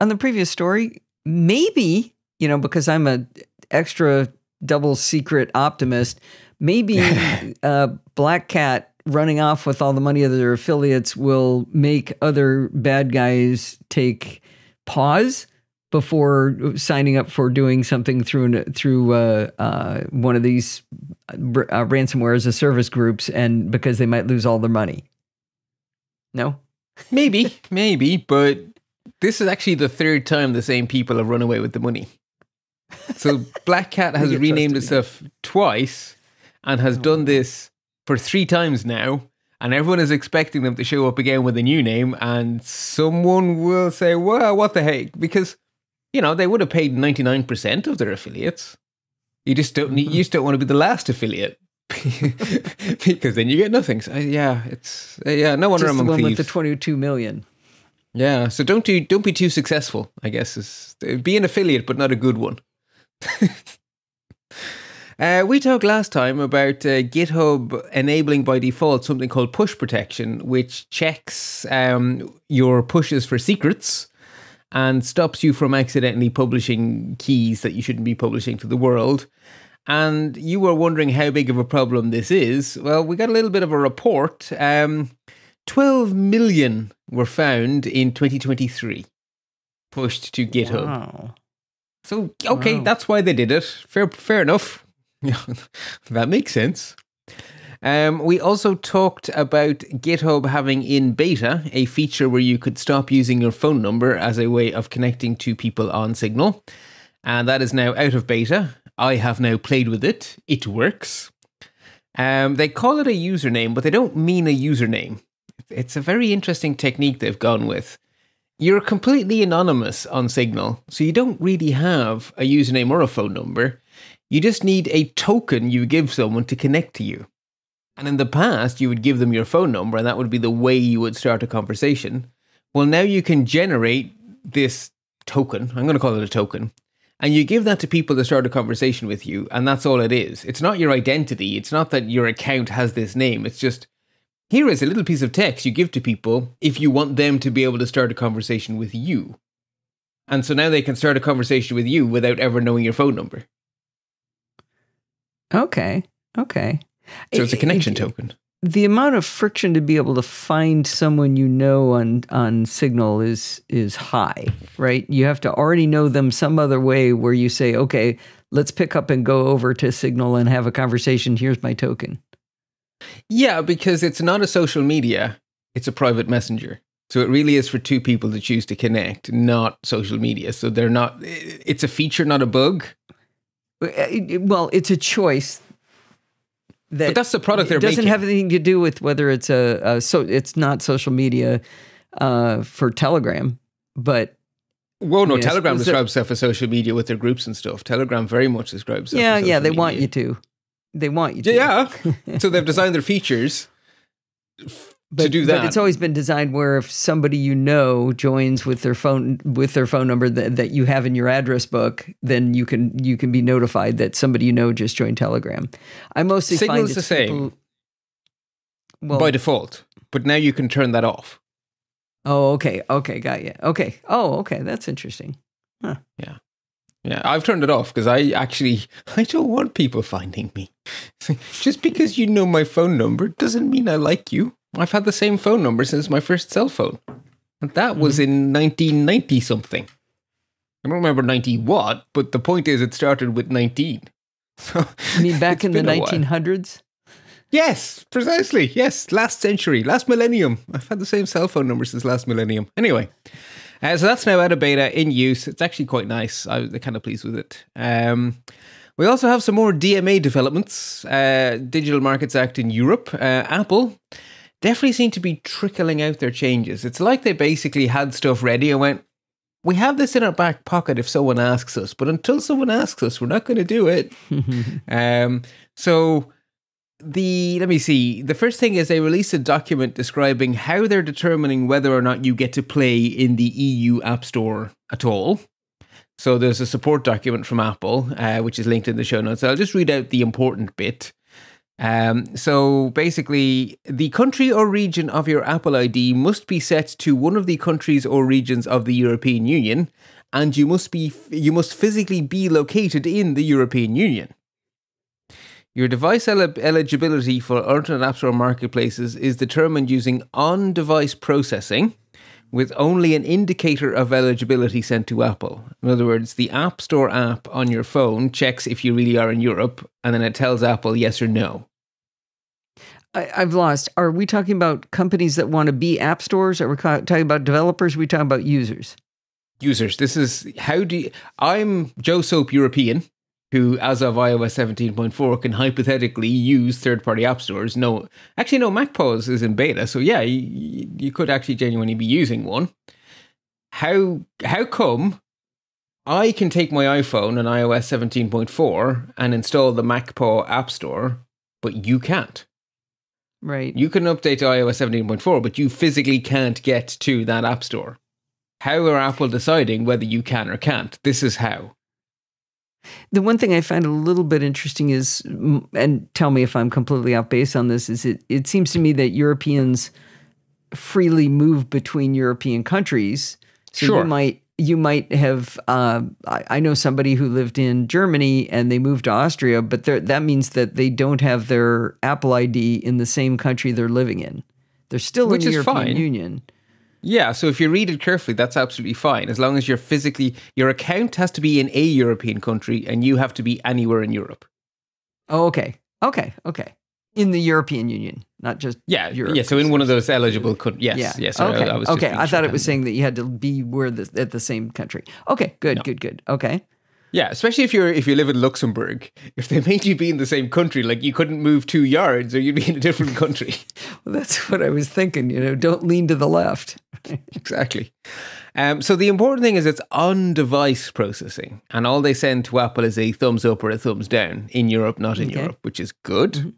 On the previous story, maybe, you know, because I'm an extra double secret optimist, maybe uh, Black Cat running off with all the money of their affiliates will make other bad guys take pause before signing up for doing something through through uh, uh, one of these uh, ransomware as a service groups, and because they might lose all their money. No? Maybe, maybe, but... This is actually the third time the same people have run away with the money. So Black Cat has renamed itself twice and has oh. done this for three times now. And everyone is expecting them to show up again with a new name. And someone will say, well, what the heck? Because, you know, they would have paid ninety-nine percent of their affiliates. You just don't, you just don't want to be the last affiliate. Because then you get nothing. So, yeah, it's, uh, yeah, no wonder among thieves. Just the one with the twenty-two million. Yeah, so don't do don't be too successful, I guess. It's, be an affiliate, but not a good one. uh, we talked last time about uh, GitHub enabling by default something called push protection, which checks um, your pushes for secrets and stops you from accidentally publishing keys that you shouldn't be publishing to the world. And you were wondering how big of a problem this is. Well, we got a little bit of a report. Um, twelve million were found in twenty twenty-three, pushed to GitHub. Wow. So, okay, wow. That's why they did it. Fair, fair enough. That makes sense. Um, we also talked about GitHub having in beta a feature where you could stop using your phone number as a way of connecting to people on Signal. And that is now out of beta. I have now played with it. It works. Um, they call it a username, but they don't mean a username. It's a very interesting technique they've gone with. You're completely anonymous on Signal, so you don't really have a username or a phone number. You just need a token you give someone to connect to you. And in the past, you would give them your phone number, and that would be the way you would start a conversation. Well, now you can generate this token. I'm going to call it a token. And you give that to people to start a conversation with you, and that's all it is. It's not your identity. It's not that your account has this name. It's just... Here is a little piece of text you give to people if you want them to be able to start a conversation with you. And so now they can start a conversation with you without ever knowing your phone number. Okay, okay. So it's a connection it, it, token. The amount of friction to be able to find someone you know on, on Signal is, is high, right? You have to already know them some other way where you say, okay, let's pick up and go over to Signal and have a conversation. Here's my token. Yeah, because it's not a social media, it's a private messenger. So it really is for two people to choose to connect, not social media. So they're not, it's a feature, not a bug. Well, it's a choice. That but that's the product they're making. It doesn't have anything to do with whether it's a, a so it's not social media uh, for Telegram, but... Well, no, yes, Telegram describes itself as social media with their groups and stuff. Telegram very much describes itself yeah, as social Yeah, yeah, they media. want you to. They want you to. Yeah. So they've designed their features But, to do that. But it's always been designed where if somebody you know joins with their phone with their phone number that, that you have in your address book, then you can you can be notified that somebody you know just joined Telegram. I mostly Signal's find it's the same people, well, by default, but now you can turn that off. Oh, okay, okay, got you. Okay, oh, okay, that's interesting. Huh. Yeah, yeah, I've turned it off because I actually I don't want people finding me. Just because you know my phone number doesn't mean I like you. I've had the same phone number since my first cell phone. And that was in nineteen ninety something. I don't remember ninety what, but the point is it started with nineteen. So you mean back in the nineteen hundreds? Yes, precisely. Yes, last century, last millennium. I've had the same cell phone number since last millennium. Anyway, uh, so that's now out of beta, in use. It's actually quite nice. I was kind of pleased with it. Um... We also have some more D M A developments, uh, Digital Markets Act in Europe. Uh, Apple definitely seem to be trickling out their changes. It's like they basically had stuff ready and went, we have this in our back pocket if someone asks us, but until someone asks us, we're not going to do it. um, so the let me see. The first thing is they released a document describing how they're determining whether or not you get to play in the E U App Store at all. So there's a support document from Apple, uh, which is linked in the show notes. I'll just read out the important bit. Um, so basically, the country or region of your Apple I D must be set to one of the countries or regions of the European Union, and you must be you must physically be located in the European Union. Your device el- eligibility for alternate App Store marketplaces is determined using on-device processing, with only an indicator of eligibility sent to Apple. In other words, the App Store app on your phone checks if you really are in Europe, and then it tells Apple yes or no. I, I've lost. Are we talking about companies that want to be app stores? Are we talking about developers? Are we talking about users? Users. This is how do you, I'm Joe Soap European, who, as of i O S seventeen point four, can hypothetically use third-party app stores. No, actually, no, MacPause is in beta, so yeah, you, you could actually genuinely be using one. How how come I can take my iPhone and i O S seventeen point four and install the MacPaw app store, but you can't? Right. You can update to i O S seventeen point four, but you physically can't get to that app store. How are Apple deciding whether you can or can't? This is how. The one thing I find a little bit interesting is, and tell me if I'm completely off base on this, is it, it seems to me that Europeans freely move between European countries. So sure. You might, you might have, uh, I, I know somebody who lived in Germany and they moved to Austria, but that means that they don't have their Apple I D in the same country they're living in. They're still Which in the European fine. Union. Yeah, so if you read it carefully, that's absolutely fine. As long as you're physically, your account has to be in a European country and you have to be anywhere in Europe. Oh, okay. Okay, okay. In the European Union, not just yeah, Europe. Yeah, so in one of those eligible countries. Yes, yeah. yes. Okay, I, I, was okay. I thought it was saying that you had to be where the, at the same country. Okay, good, no. good, good. Okay. Yeah, especially if you're if you live in Luxembourg, if they made you be in the same country, like you couldn't move two yards, or you'd be in a different country. Well, that's what I was thinking. You know, don't lean to the left. Exactly. Um, so the important thing is it's on-device processing, and all they send to Apple is a thumbs up or a thumbs down in Europe, not in okay. Europe, which is good. Mm-hmm.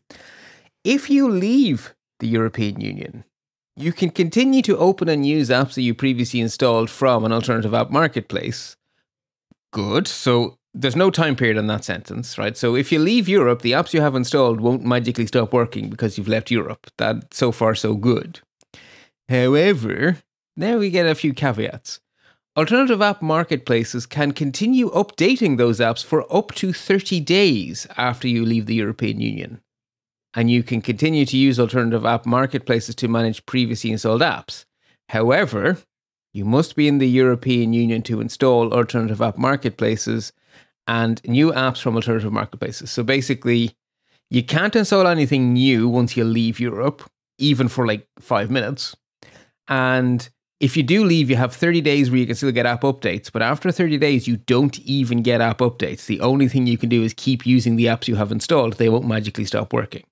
If you leave the European Union, you can continue to open and use apps that you previously installed from an alternative app marketplace. Good. So there's no time period in that sentence, right? So if you leave Europe, the apps you have installed won't magically stop working because you've left Europe. That so far, so good. However, now we get a few caveats. Alternative app marketplaces can continue updating those apps for up to thirty days after you leave the European Union. And you can continue to use alternative app marketplaces to manage previously installed apps. However, you must be in the European Union to install alternative app marketplaces and new apps from alternative marketplaces. So basically, you can't install anything new once you leave Europe, even for like five minutes. And if you do leave, you have thirty days where you can still get app updates. But after thirty days, you don't even get app updates. The only thing you can do is keep using the apps you have installed. They won't magically stop working.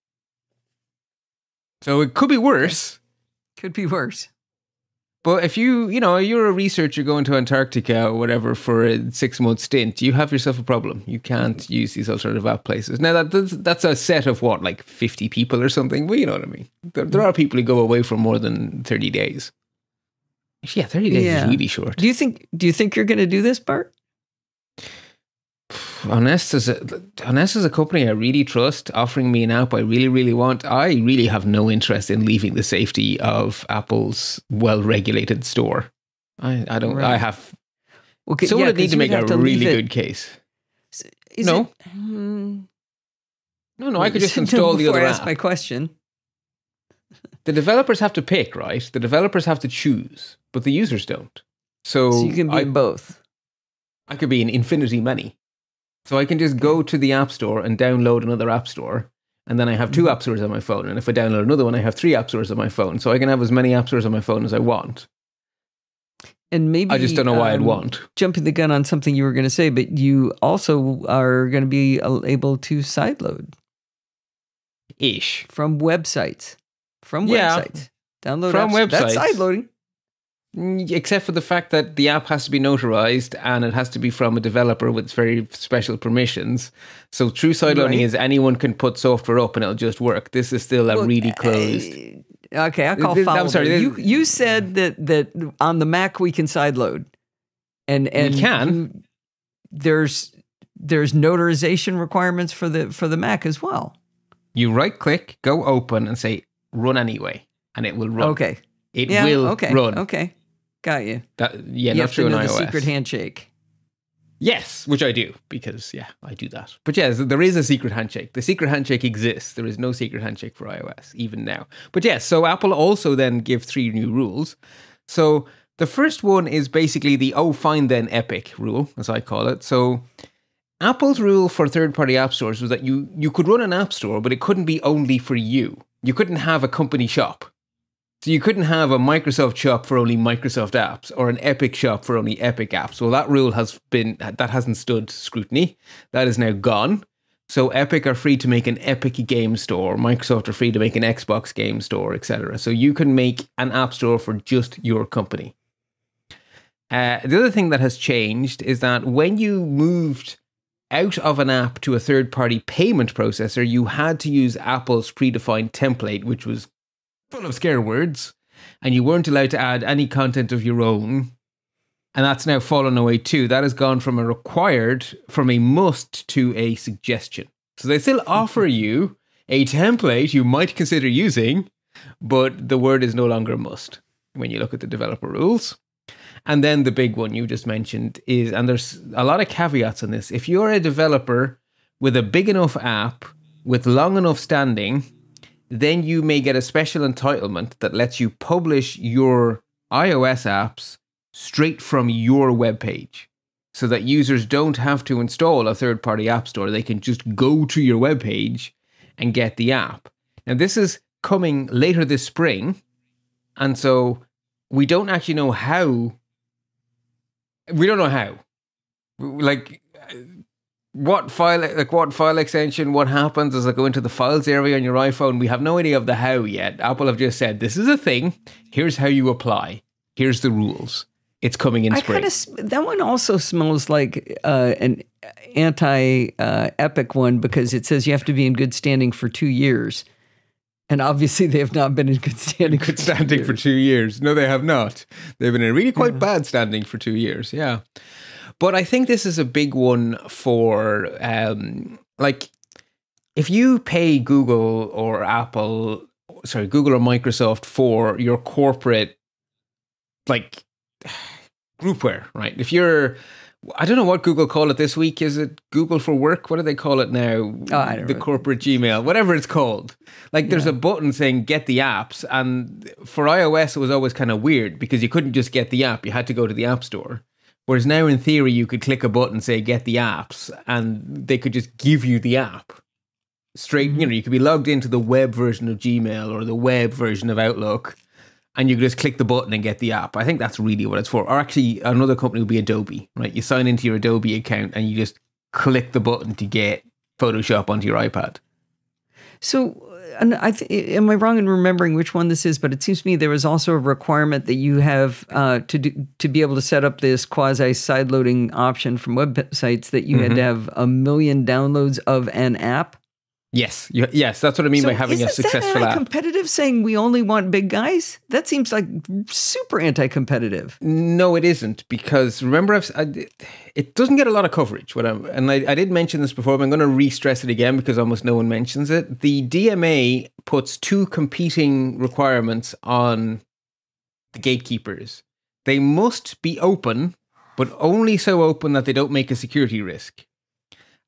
So it could be worse. Could be worse. But if you, you know, you're a researcher going to Antarctica or whatever for a six-month stint, you have yourself a problem. You can't use these alternative app places. Now, that that's, that's a set of, what, like fifty people or something? Well, you know what I mean. There, there are people who go away for more than thirty days. Actually, yeah, thirty days yeah. is really short. Do you think, do you think you're going to do this, Bart? Unless there's, a, unless there's a company I really trust offering me an app I really, really want, I really have no interest in leaving the safety of Apple's well-regulated store. I, I don't, right. I have, well, so yeah, would it need to make a to really good case? Is no. It, um, no, no, I could just install the other app. Before I ask my question. The developers have to pick, right? The developers have to choose, but the users don't. So, so you can be I, both. I could be in infinity many. So I can just go to the app store and download another app store. And then I have two app stores on my phone. And if I download another one, I have three app stores on my phone. So I can have as many app stores on my phone as I want. And maybe I just don't know why um, I'd want. Jumping the gun on something you were going to say, but you also are going to be able to sideload. Ish. From websites. From yeah. websites. Download from apps. Websites. That's sideloading. Except for the fact that the app has to be notarized and it has to be from a developer with very special permissions. So true sideloading right. is anyone can put software up and it'll just work. This is still a well, really closed. Uh, okay, I'll call this, I'm sorry. You, you said that, that on the Mac we can sideload. And, and we can. You, there's, there's notarization requirements for the, for the Mac as well. You right click, go open and say run anyway and it will run. Okay. It yeah, will okay, run. Okay. Got you. That, yeah, you not have true to know on iOS. The secret handshake. Yes, which I do because, yeah, I do that. But yes, there is a secret handshake. The secret handshake exists. There is no secret handshake for iOS, even now. But yes, so Apple also then give three new rules. So the first one is basically the oh, fine then Epic rule, as I call it. So Apple's rule for third-party app stores was that you, you could run an app store, but it couldn't be only for you. You couldn't have a company shop. So you couldn't have a Microsoft shop for only Microsoft apps or an Epic shop for only Epic apps. Well, that rule has been, that hasn't stood scrutiny. That is now gone. So Epic are free to make an Epic game store. Microsoft are free to make an Xbox game store, et cetera. So you can make an app store for just your company. Uh, the other thing that has changed is that when you moved out of an app to a third-party payment processor, you had to use Apple's predefined template, which was full of scare words, and you weren't allowed to add any content of your own. And that's now fallen away too. That has gone from a required, from a must to a suggestion. So they still offer you a template you might consider using, but the word is no longer must when you look at the developer rules. And then the big one you just mentioned is, and there's a lot of caveats on this, if you're a developer with a big enough app, with long enough standing, then you may get a special entitlement that lets you publish your iOS apps straight from your web page so that users don't have to install a third-party app store. They can just go to your web page and get the app. Now, this is coming later this spring, and so we don't actually know how. We don't know how. Like... What file, like what file extension, what happens as I go into the files area on your iPhone? We have no idea of the how yet. Apple have just said, this is a thing. Here's how you apply. Here's the rules. It's coming in spring. I kinda, that one also smells like uh, an anti-Epic uh, one because it says you have to be in good standing for two years. And obviously they have not been in good standing, good for, standing two for two years. No, they have not. They've been in really quite yeah. bad standing for two years. Yeah. But I think this is a big one for, um, like, if you pay Google or Apple, sorry, Google or Microsoft for your corporate, like, groupware, right? If you're, I don't know what Google call it this week. Is it Google for Work? What do they call it now? Oh, I don't the really corporate Gmail, whatever it's called. Like, yeah. there's a button saying, get the apps. And for iOS, it was always kind of weird because you couldn't just get the app. You had to go to the App Store. Whereas now, in theory, you could click a button, say, get the apps, and they could just give you the app. Straight, you know, you could be logged into the web version of Gmail or the web version of Outlook, and you could just click the button and get the app. I think that's really what it's for. Or actually, another company would be Adobe, right? You sign into your Adobe account, and you just click the button to get Photoshop onto your iPad. So and I th am I wrong in remembering which one this is? But it seems to me there was also a requirement that you have uh, to do, to be able to set up this quasi sideloading option from websites that you mm-hmm. had to have a million downloads of an app. Yes, you, yes, that's what I mean so by having a successful app. Competitive, saying we only want big guys. That seems like super anti-competitive. No, it isn't, because remember, I've, I, it doesn't get a lot of coverage. When I'm, and I, I did mention this before, but I'm going to re-stress it again because almost no one mentions it. The D M A puts two competing requirements on the gatekeepers. They must be open, but only so open that they don't make a security risk.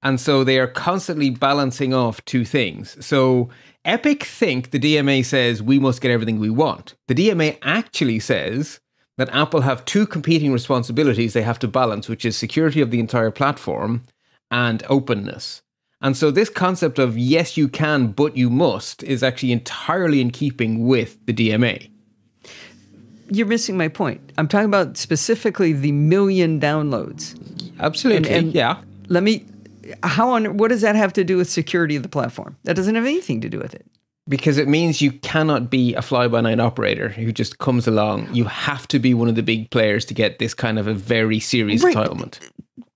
And so they are constantly balancing off two things. So Epic think the D M A says we must get everything we want. The D M A actually says that Apple have two competing responsibilities they have to balance, which is security of the entire platform and openness. And so this concept of yes, you can, but you must is actually entirely in keeping with the D M A. You're missing my point. I'm talking about specifically the million downloads. Absolutely, and, and yeah. Let me... How on what does that have to do with security of the platform? That doesn't have anything to do with it. Because it means you cannot be a fly-by-night operator who just comes along. You have to be one of the big players to get this kind of a very serious right. entitlement.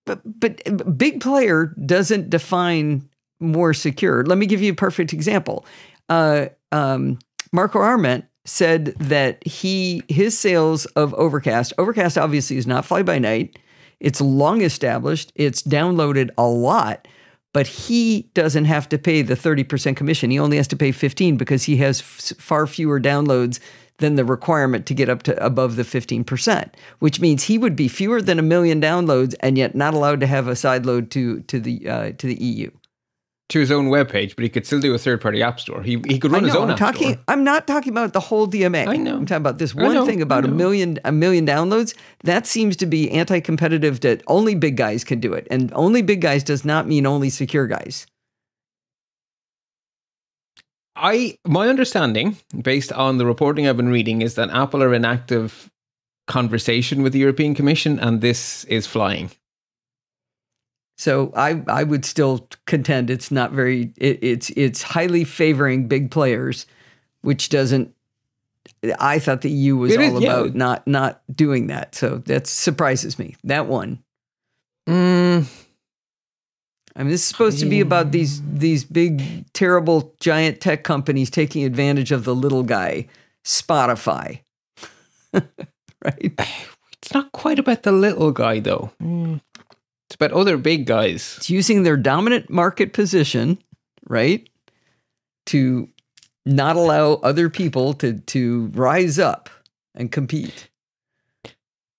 But, but, but big player doesn't define more secure. Let me give you a perfect example. Uh, um, Marco Arment said that he his sales of Overcast, Overcast obviously is not fly-by-night. It's long established. It's downloaded a lot, but he doesn't have to pay the thirty percent commission. He only has to pay fifteen because he has far fewer downloads than the requirement to get up to above the fifteen percent, which means he would be fewer than a million downloads and yet not allowed to have a sideload to to the uh, to the E U. To his own webpage, but he could still do a third-party app store. He, he could run know, his own I'm app talking, store. I'm not talking about the whole D M A. I know. I'm talking about this one know, thing about a million, a million downloads. That seems to be anti-competitive, that only big guys can do it. And only big guys does not mean only secure guys. I My understanding, based on the reporting I've been reading, is that Apple are in active conversation with the European Commission, and this is flying. So I, I would still contend it's not very, it, it's, it's highly favoring big players, which doesn't, I thought the E U was it all is, about yeah. not, not doing that. So that surprises me, that one. Mm. I mean, this is supposed I, to be about these, these big, terrible, giant tech companies taking advantage of the little guy, Spotify, right? It's not quite about the little guy though. Mm. It's about other big guys. It's using their dominant market position, right, to not allow other people to, to rise up and compete.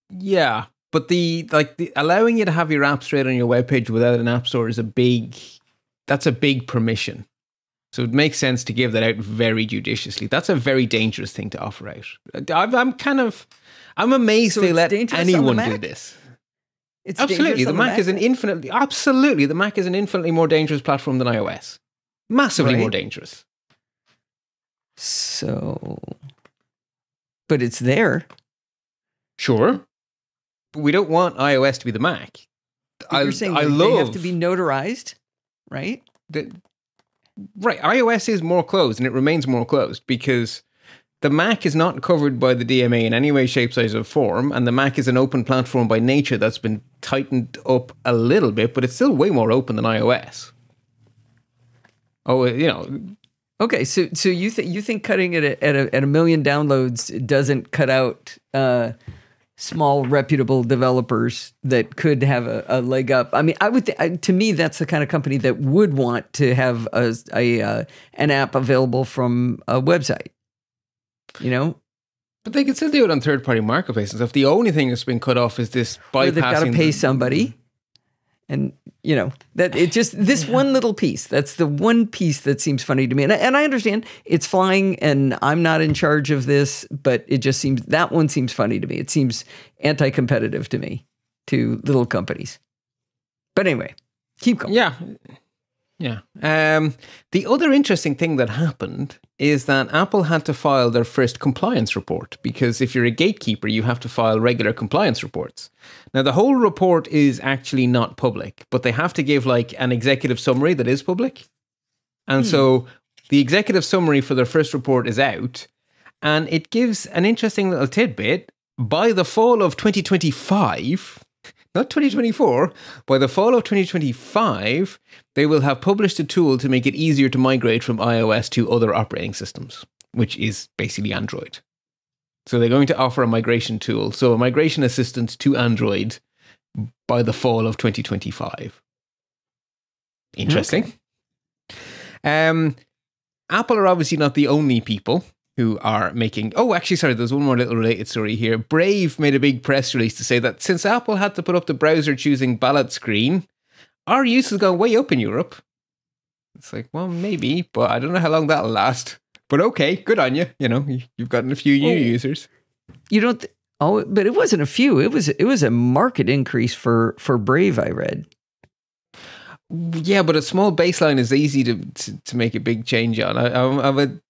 Yeah, but the like the, allowing you to have your app straight on your webpage without an app store is a big, that's a big permission. So it makes sense to give that out very judiciously. That's a very dangerous thing to offer out. I've, I'm kind of, I'm amazed so they let anyone do this. It's absolutely, the Mac, Mac is an infinitely absolutely the Mac is an infinitely more dangerous platform than iOS, massively right. more dangerous. So, but it's there. Sure, but we don't want iOS to be the Mac. I, you're saying I they love, have to be notarized, right? The, right, iOS is more closed, and it remains more closed because the Mac is not covered by the D M A in any way, shape, size, or form, and the Mac is an open platform by nature that's been tightened up a little bit, but it's still way more open than iOS. Oh, you know. Okay, so so you think you think cutting it at a, at a million downloads doesn't cut out uh, small reputable developers that could have a, a leg up? I mean, I would I, to me that's the kind of company that would want to have a, a uh, an app available from a website. You know, but they can still do it on third-party marketplaces and stuff. The only thing that's been cut off is this bypassing. Where they've got to pay the, somebody, and you know that it just this yeah. one little piece. That's the one piece that seems funny to me, and I, and I understand it's flying, and I'm not in charge of this, but it just seems that one seems funny to me. It seems anti-competitive to me to little companies. But anyway, keep going. Yeah. Yeah. Um, the other interesting thing that happened is that Apple had to file their first compliance report because if you're a gatekeeper, you have to file regular compliance reports. Now, the whole report is actually not public, but they have to give like an executive summary that is public. And hmm. so The executive summary for their first report is out, and it gives an interesting little tidbit. By the fall of twenty twenty-five, not twenty twenty-four, by the fall of twenty twenty-five, they will have published a tool to make it easier to migrate from iOS to other operating systems, which is basically Android. So they're going to offer a migration tool, so a migration assistant to Android by the fall of twenty twenty-five. Interesting. Okay. Um, Apple are obviously not the only people who are making... Oh, actually, sorry, there's one more little related story here. Brave made a big press release to say that since Apple had to put up the browser-choosing ballot screen, our use has gone way up in Europe. It's like, well, maybe, but I don't know how long that'll last. But okay, good on you. You know, you've gotten a few new oh, users. You don't. Oh, but it wasn't a few. It was it was a market increase for for Brave, I read. Yeah, but a small baseline is easy to to, to make a big change on. I, I, I'm a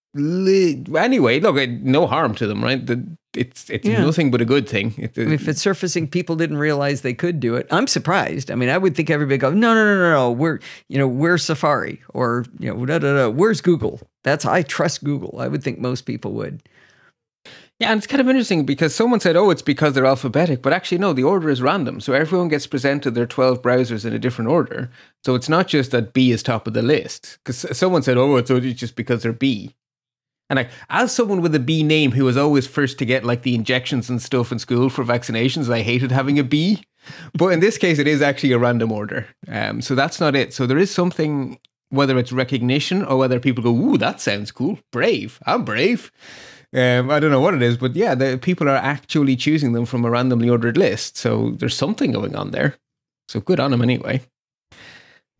anyway. Look, no harm to them, right? The, it's it's yeah. nothing but a good thing. It, it, if it's surfacing, people didn't realize they could do it. I'm surprised. I mean, I would think everybody go, no, no, no, no, no. We're you know we're Safari or you know da, da, da. Where's Google? That's, I trust Google. I would think most people would. Yeah, and it's kind of interesting because someone said, oh, it's because they're alphabetic. But actually, no, the order is random. So everyone gets presented their twelve browsers in a different order. So it's not just that B is top of the list. Because someone said, oh, it's only just because they're B. And like, as someone with a B name who was always first to get like the injections and stuff in school for vaccinations, I hated having a B. But in this case, it is actually a random order. Um, so that's not it. So there is something... whether it's recognition or whether people go, ooh, that sounds cool, Brave, I'm Brave. Um, I don't know what it is, but yeah, the people are actually choosing them from a randomly ordered list. So there's something going on there. So good on them anyway.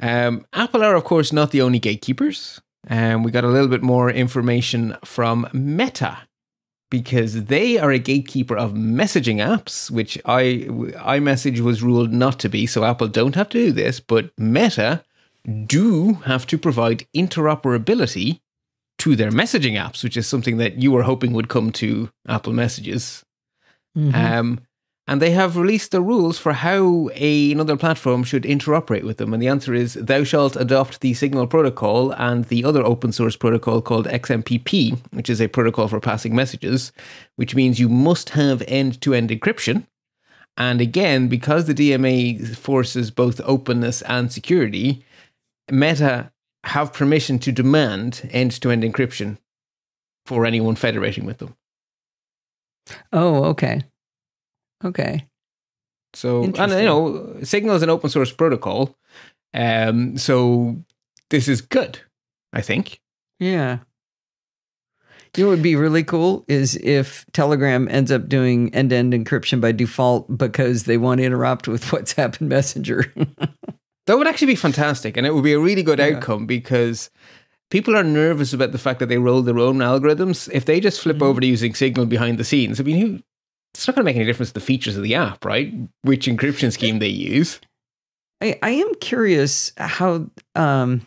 Um, Apple are, of course, not the only gatekeepers. Um, we got a little bit more information from Meta because they are a gatekeeper of messaging apps, which I, iMessage was ruled not to be. So Apple don't have to do this, but Meta do have to provide interoperability to their messaging apps, which is something that you were hoping would come to Apple Messages. Mm-hmm. Um, and they have released the rules for how a, another platform should interoperate with them. And the answer is, thou shalt adopt the Signal protocol and the other open source protocol called X M P P, which is a protocol for passing messages, which means you must have end-to-end encryption. And again, because the D M A forces both openness and security, Meta have permission to demand end-to-end encryption for anyone federating with them. Oh, okay. Okay. So, and you know, Signal is an open source protocol. Um, so this is good, I think. Yeah. You know what would be really cool is if Telegram ends up doing end-to-end encryption by default because they want to interrupt with WhatsApp and Messenger. That would actually be fantastic, and it would be a really good yeah. outcome because people are nervous about the fact that they roll their own algorithms. If they just flip mm-hmm. over to using Signal behind the scenes, I mean, who, it's not going to make any difference to the features of the app, right? Which encryption scheme they use. I, I am curious how... Um,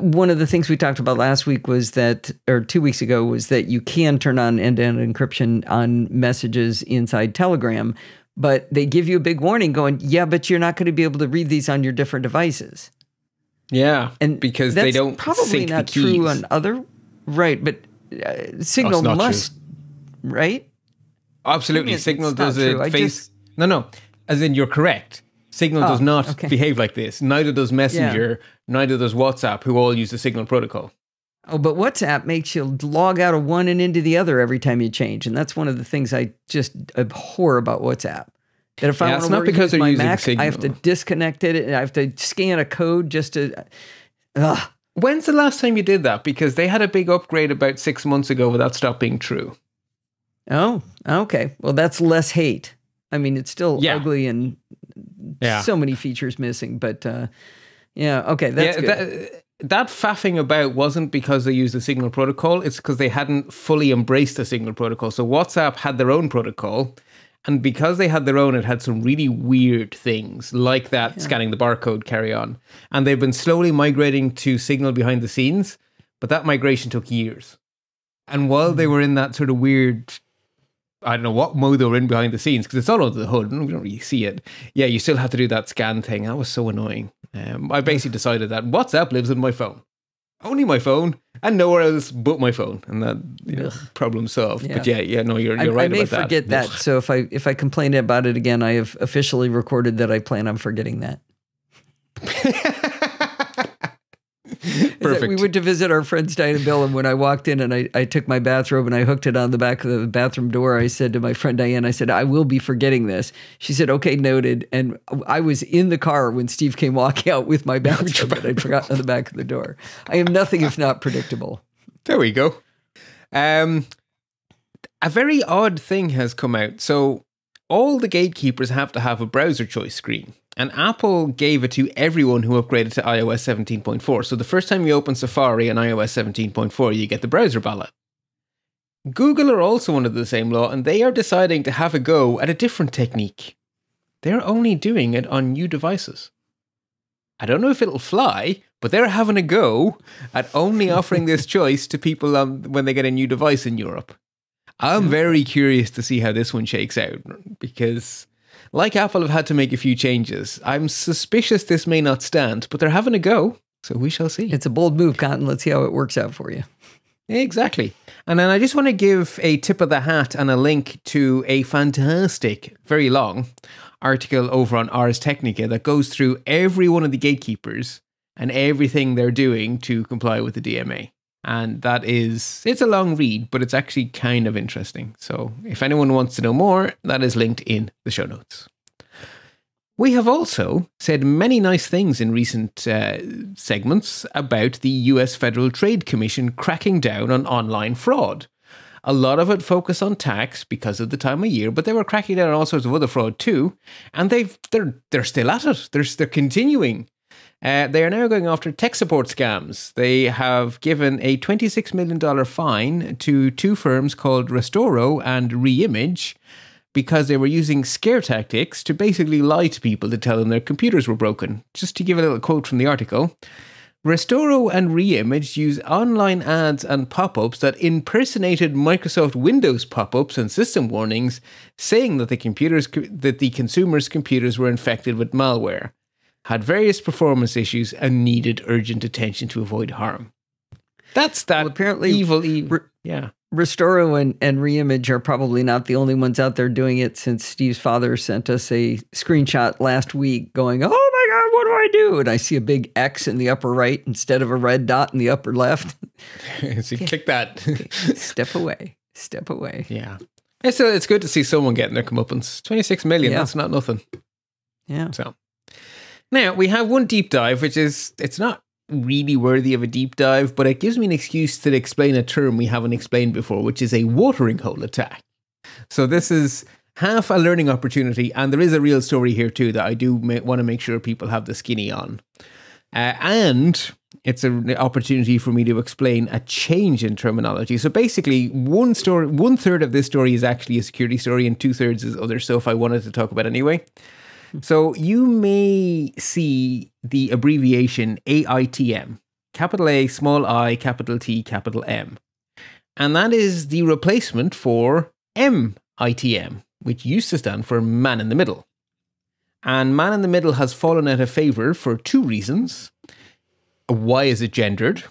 one of the things we talked about last week was that, or two weeks ago, was that you can turn on end-to-end encryption on messages inside Telegram, but they give you a big warning going, yeah, but you're not going to be able to read these on your different devices. Yeah, and because they don't sync the keys. That's probably not true on other... Right, but uh, Signal oh, must... True. Right? Absolutely. Signal does it face... Just... No, no. As in, you're correct. Signal oh, does not okay. behave like this. Neither does Messenger, yeah. neither does WhatsApp, who all use the Signal protocol. Oh, but WhatsApp makes you log out of one and into the other every time you change. And that's one of the things I just abhor about WhatsApp. That if yeah, I want to not because they're my using Mac, Signal. I have to disconnect it and I have to scan a code just to... Ugh. When's the last time you did that? Because they had a big upgrade about six months ago without stopping being true. Oh, okay. Well, that's less hate. I mean, it's still yeah. ugly and yeah. so many features missing. But uh, yeah, okay, that's yeah, good. That, That faffing about wasn't because they used the Signal protocol. It's because they hadn't fully embraced the Signal protocol. So WhatsApp had their own protocol. And because they had their own, it had some really weird things like that, yeah. scanning the barcode, carry on. And they've been slowly migrating to Signal behind the scenes. But that migration took years. And while mm. they were in that sort of weird, I don't know what mode they were in behind the scenes, because it's all under the hood and we don't really see it. Yeah, you still have to do that scan thing. That was so annoying. Um, I basically decided that WhatsApp lives in my phone. only my phone and nowhere else but my phone, and that, you know, Ugh. problem solved. Yeah. But yeah, yeah, no, you're you're I, right I may about that. I forget that. that. So if I if I complain about it again, I have officially recorded that I plan on forgetting that. Perfect. That we went to visit our friends Diane and Bill, and when I walked in and I, I took my bathrobe and I hooked it on the back of the bathroom door, I said to my friend Diane, I said, I will be forgetting this. She said, okay, noted. And I was in the car when Steve came walking out with my bathrobe that I forgot on the back of the door. I am nothing if not predictable. There we go. Um, a very odd thing has come out. So all the gatekeepers have to have a browser choice screen. And Apple gave it to everyone who upgraded to i O S seventeen point four. So the first time you open Safari and i O S seventeen point four, you get the browser ballot. Google are also under the same law, and they are deciding to have a go at a different technique. They're only doing it on new devices. I don't know if it'll fly, but they're having a go at only offering this choice to people um, when they get a new device in Europe. I'm very curious to see how this one shakes out, because... like Apple have had to make a few changes. I'm suspicious this may not stand, but they're having a go, so we shall see. It's a bold move, Cotton. Let's see how it works out for you. Exactly. And then I just want to give a tip of the hat and a link to a fantastic, very long article over on Ars Technica that goes through every one of the gatekeepers and everything they're doing to comply with the D M A. And that is, it's a long read, but it's actually kind of interesting. So if anyone wants to know more, that is linked in the show notes. We have also said many nice things in recent uh, segments about the U S Federal Trade Commission cracking down on online fraud. A lot of it focused on tax because of the time of year, but they were cracking down on all sorts of other fraud too. And they've, they're, they're still at it. They're, they're continuing. Uh, they are now going after tech support scams. They have given a twenty-six million dollar fine to two firms called Restoro and Reimage because they were using scare tactics to basically lie to people to tell them their computers were broken. Just to give a little quote from the article, Restoro and Reimage use online ads and pop-ups that impersonated Microsoft Windows pop-ups and system warnings saying that the computers, that the consumers' computers were infected with malware, had various performance issues, and needed urgent attention to avoid harm. That's that well, apparently evil, evil. Re yeah. Restoro and, and Reimage are probably not the only ones out there doing it, since Steve's father sent us a screenshot last week going, oh my God, what do I do? And I see a big X in the upper right instead of a red dot in the upper left. So you click that. Okay. Step away. Step away. Yeah. And so it's good to see someone getting their comeuppance. twenty-six million, yeah. That's not nothing. Yeah. So. Now, we have one deep dive, which is, it's not really worthy of a deep dive, but it gives me an excuse to explain a term we haven't explained before, which is a watering hole attack. So this is half a learning opportunity, and there is a real story here too that I do want to make sure people have the skinny on. Uh, and it's a, an opportunity for me to explain a change in terminology. So basically, one story, one third of this story is actually a security story, and two thirds is other stuff I wanted to talk about anyway. So you may see the abbreviation A I T M, capital A, small I, capital T, capital M. And that is the replacement for M I T M, which used to stand for man in the middle. And man in the middle has fallen out of favor for two reasons. Why is it gendered?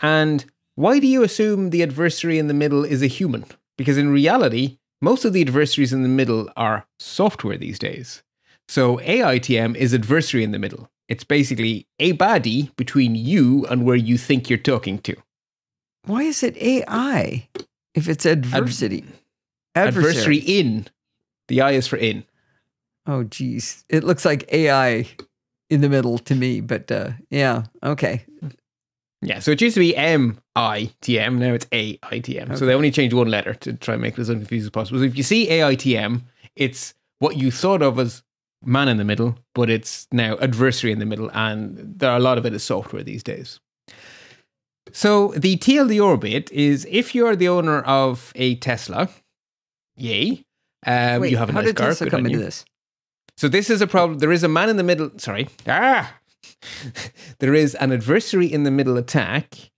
And why do you assume the adversary in the middle is a human? Because in reality, most of the adversaries in the middle are software these days. So A I T M is adversary in the middle. It's basically a baddie between you and where you think you're talking to. Why is it A I if it's adversity? Ad adversary. Adversary in. The I is for in. Oh, geez. It looks like A I in the middle to me, but uh, yeah, okay. Yeah, so it used to be M I T M, now it's A I T M. Okay. So they only changed one letter to try and make this as unconfusing as possible. So if you see A I T M, it's what you thought of as man in the middle, but it's now adversary in the middle, and there are a lot of it is software these days. So the T L D R bit is if you are the owner of a Tesla, yay, um, Wait, you have a nice car. How did Tesla come into this? So this is a problem. There is a man in the middle, sorry, ah! There is an adversary in the middle attack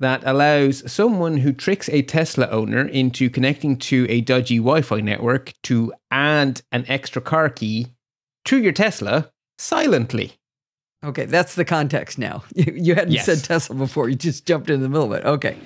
that allows someone who tricks a Tesla owner into connecting to a dodgy Wi-Fi network to add an extra car key to your Tesla silently. Okay, that's the context now. You, you hadn't yes. said Tesla before. You just jumped in the middle of it. Okay.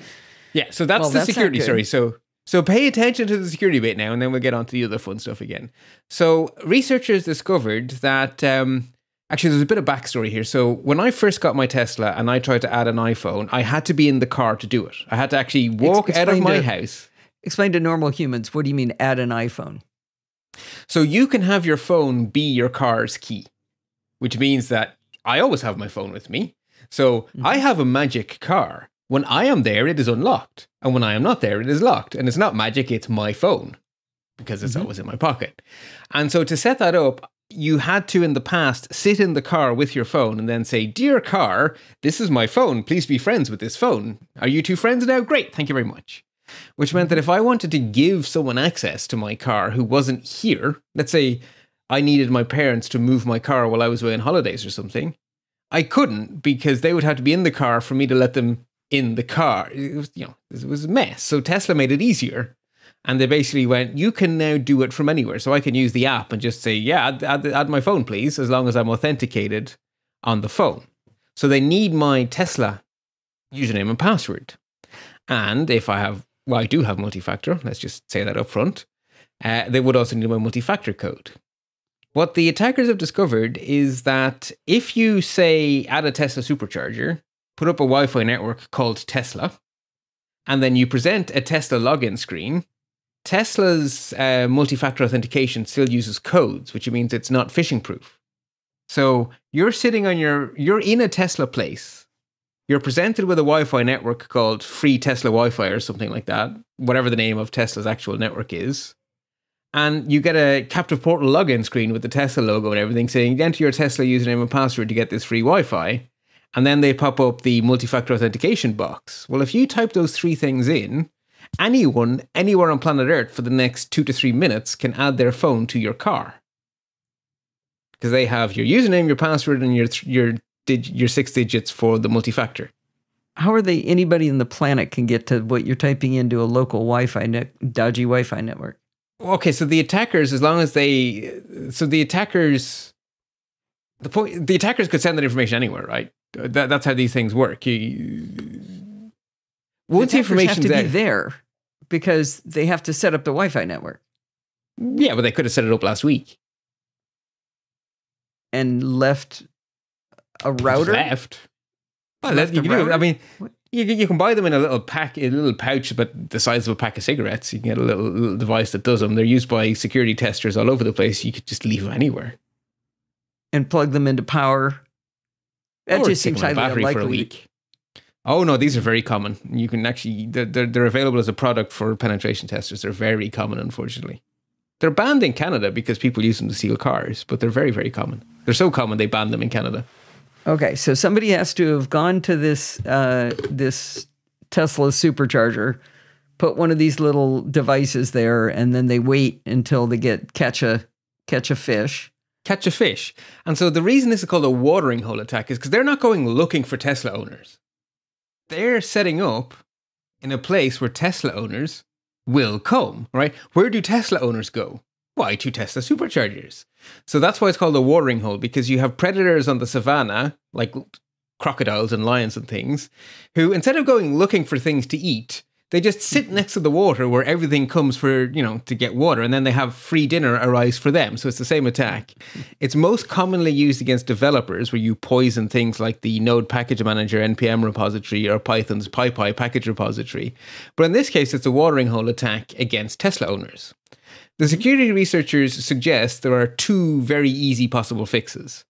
Yeah, so that's well, the that's security story. So so pay attention to the security bit now, and then we'll get on to the other fun stuff again. So researchers discovered that... Um, Actually, there's a bit of backstory here. So when I first got my Tesla and I tried to add an iPhone, I had to be in the car to do it. I had to actually walk Ex out of my to, house. Explain to normal humans, what do you mean add an iPhone? So you can have your phone be your car's key, which means that I always have my phone with me. So mm-hmm. I have a magic car. When I am there, it is unlocked. And when I am not there, it is locked. And it's not magic, it's my phone, because it's mm-hmm. always in my pocket. And so to set that up, you had to, in the past, sit in the car with your phone and then say, dear car, this is my phone. Please be friends with this phone. Are you two friends now? Great. Thank you very much. Which meant that if I wanted to give someone access to my car who wasn't here, let's say I needed my parents to move my car while I was away on holidays or something, I couldn't, because they would have to be in the car for me to let them in the car. It was, you know, it was a mess. So Tesla made it easier. And they basically went, you can now do it from anywhere. So I can use the app and just say, yeah, add, add, add my phone, please, as long as I'm authenticated on the phone. So they need my Tesla username and password. And if I have, well, I do have multi-factor, let's just say that up front, uh, they would also need my multi-factor code. What the attackers have discovered is that if you say, add a Tesla supercharger, put up a Wi-Fi network called Tesla, and then you present a Tesla login screen, Tesla's uh, multi-factor authentication still uses codes, which means it's not phishing proof. So you're sitting on your, you're in a Tesla place. You're presented with a Wi-Fi network called Free Tesla Wi-Fi or something like that, whatever the name of Tesla's actual network is. And you get a captive portal login screen with the Tesla logo and everything saying, enter your Tesla username and password to get this free Wi-Fi. And then they pop up the multi-factor authentication box. Well, if you type those three things in, anyone, anywhere on planet Earth for the next two to three minutes can add their phone to your car. Because they have your username, your password, and your, your, your six digits for the multi-factor. How are they, anybody on the planet can get to what you're typing into a local Wi-Fi, net, dodgy Wi-Fi network? Okay, so the attackers, as long as they, so the attackers, the point, the attackers could send that information anywhere, right? That, that's how these things work. You... Once the information have to be there, because they have to set up the Wi-Fi network. Yeah, but they could have set it up last week and left a router. Left. Well, left you can router? Do it. I mean, you you can buy them in a little pack, in a little pouch, but the size of a pack of cigarettes. You can get a little, little device that does them. They're used by security testers all over the place. You could just leave them anywhere and plug them into power. That or just seems highly unlikely. For a week. Oh, no, these are very common. You can actually, they're, they're available as a product for penetration testers. They're very common, unfortunately. They're banned in Canada because people use them to steal cars, but they're very, very common. They're so common, they banned them in Canada. Okay, so somebody has to have gone to this, uh, this Tesla supercharger, put one of these little devices there, and then they wait until they get catch a, catch a fish. Catch a fish. And so the reason this is called a watering hole attack is because they're not going looking for Tesla owners. They're setting up in a place where Tesla owners will come, right? Where do Tesla owners go? Why to Tesla superchargers? So that's why it's called a watering hole, because you have predators on the savannah, like crocodiles and lions and things, who instead of going looking for things to eat, they just sit next to the water where everything comes for, you know, to get water, and then they have free dinner arise for them. So it's the same attack. It's most commonly used against developers, where you poison things like the Node Package Manager N P M repository or Python's PyPy package repository. But in this case, it's a watering hole attack against Tesla owners. The security researchers suggest there are two very easy possible fixes.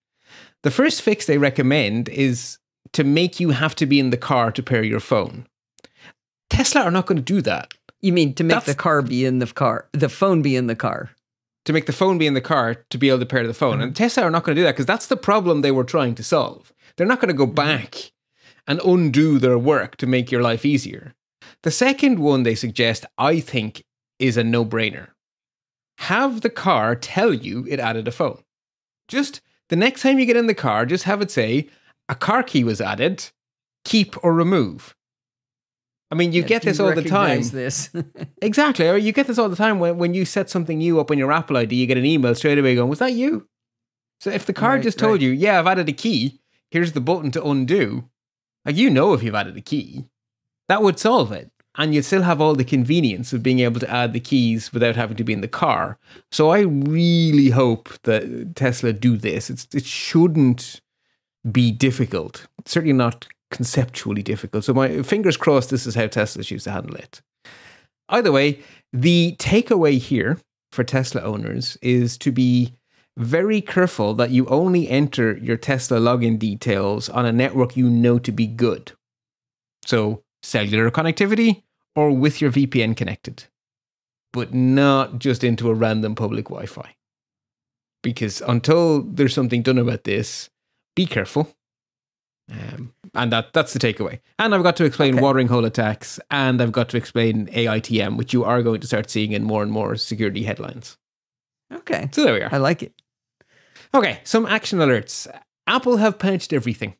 The first fix they recommend is to make you have to be in the car to pair your phone. Tesla are not going to do that. You mean to make That's, the car be in the car, the phone be in the car. To make the phone be in the car to be able to pair to the phone. Mm-hmm. And Tesla are not going to do that because that's the problem they were trying to solve. They're not going to go back and undo their work to make your life easier. The second one they suggest, I think, is a no-brainer. Have the car tell you it added a phone. Just the next time you get in the car, just have it say, a car key was added, keep or remove. I mean, you yeah, get this all the time. This? Exactly. Or you get this all the time when, when you set something new up on your Apple I D, you get an email straight away going, was that you? So if the car right, just told right. you, yeah, I've added a key, here's the button to undo, like, you know, if you've added a key, that would solve it. And you'd still have all the convenience of being able to add the keys without having to be in the car. So I really hope that Tesla do this. It's, it shouldn't be difficult. It's certainly not conceptually difficult. So my fingers crossed this is how Tesla chooses to handle it. Either way, the takeaway here for Tesla owners is to be very careful that you only enter your Tesla login details on a network you know to be good. So cellular connectivity, or with your V P N connected, but not just into a random public Wi-Fi. Because until there's something done about this, be careful. Um, and that, that's the takeaway. And I've got to explain okay. watering hole attacks, and I've got to explain A I T M, which you are going to start seeing in more and more security headlines. Okay. So there we are. I like it. Okay, some action alerts. Apple have patched everything.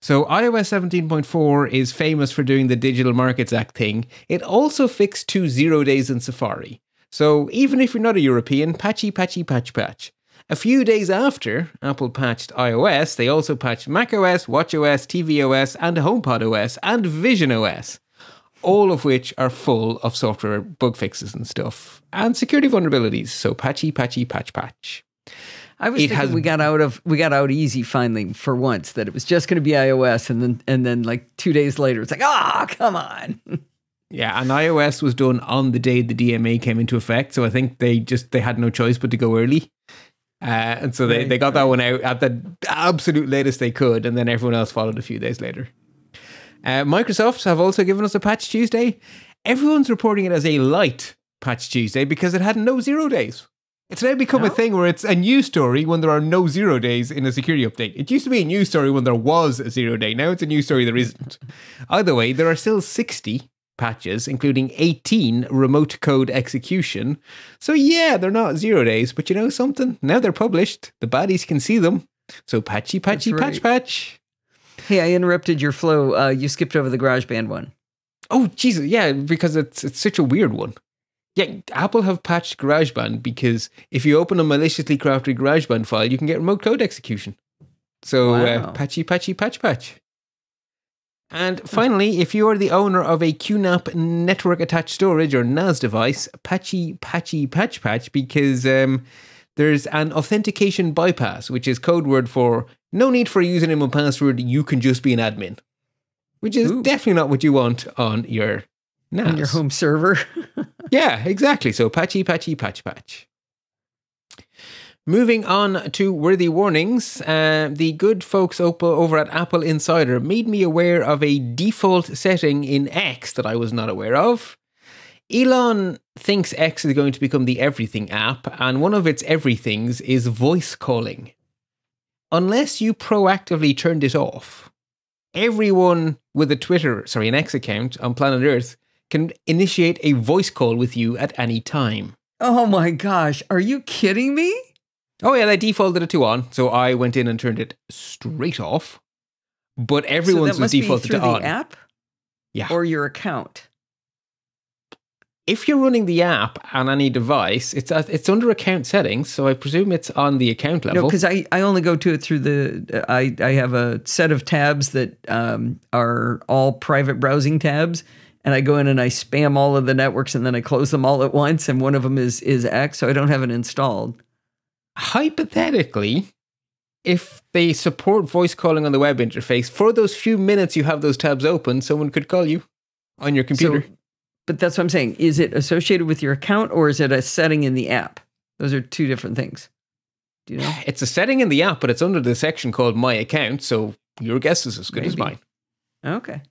So i O S seventeen point four is famous for doing the Digital Markets Act thing. It also fixed two zero days in Safari. So even if you're not a European, patchy, patchy, patch, patch. A few days after Apple patched iOS, they also patched macOS, watchOS, tvOS, and HomePodOS, and visionOS, all of which are full of software bug fixes and stuff, and security vulnerabilities. So patchy, patchy, patch, patch. I was it thinking has, we got out of we got out easy finally for once, that it was just going to be iOS, and then and then like two days later it's like, ah, oh, come on. Yeah, and iOS was done on the day the D M A came into effect, so I think they just they had no choice but to go early, uh, and so they right, they got right. that one out at the absolute latest they could, and then everyone else followed a few days later. Uh, Microsoft have also given us a patch Tuesday. Everyone's reporting it as a light patch Tuesday because it had no zero days. It's now become no? a thing where it's a news story when there are no zero days in a security update. It used to be a news story when there was a zero day. Now it's a news story there isn't. Either way, there are still sixty patches, including eighteen remote code execution. So yeah, they're not zero days, but you know something? Now they're published. The baddies can see them. So patchy, patchy, right. patch, patch. Hey, I interrupted your flow. Uh, you skipped over the GarageBand one. Oh, Jesus. Yeah, because it's it's such a weird one. Yeah, Apple have patched GarageBand because if you open a maliciously crafted GarageBand file, you can get remote code execution. So wow. uh, patchy, patchy, patch, patch. And finally, if you are the owner of a Q NAP network attached storage or N A S device, patchy, patchy, patch, patch, because um, there's an authentication bypass, which is code word for no need for a username and password. You can just be an admin, which is Ooh. definitely not what you want on your N A S. On your home server. Yeah, exactly. So patchy, patchy, patch, patch. Moving on to worthy warnings. Uh, the good folks over at Apple Insider made me aware of a default setting in X that I was not aware of. Elon thinks X is going to become the everything app, and one of its everythings is voice calling. Unless you proactively turned it off, everyone with a Twitter, sorry, an X account on planet Earth can initiate a voice call with you at any time. Oh my gosh, are you kidding me? Oh yeah, they defaulted it to on, so I went in and turned it straight off. But everyone's so was defaulted to on. Through the app? Yeah. Or your account? If you're running the app on any device, it's it's under account settings, so I presume it's on the account level. No, because I, I only go to it through the, I, I have a set of tabs that um, are all private browsing tabs, and I go in and I spam all of the networks and then I close them all at once, and one of them is, is X, so I don't have it installed. Hypothetically, if they support voice calling on the web interface, for those few minutes you have those tabs open, someone could call you on your computer. So, but that's what I'm saying. Is it associated with your account or is it a setting in the app? Those are two different things. Do you know? It's a setting in the app, but it's under the section called My Account, so your guess is as good Maybe. as mine. Okay.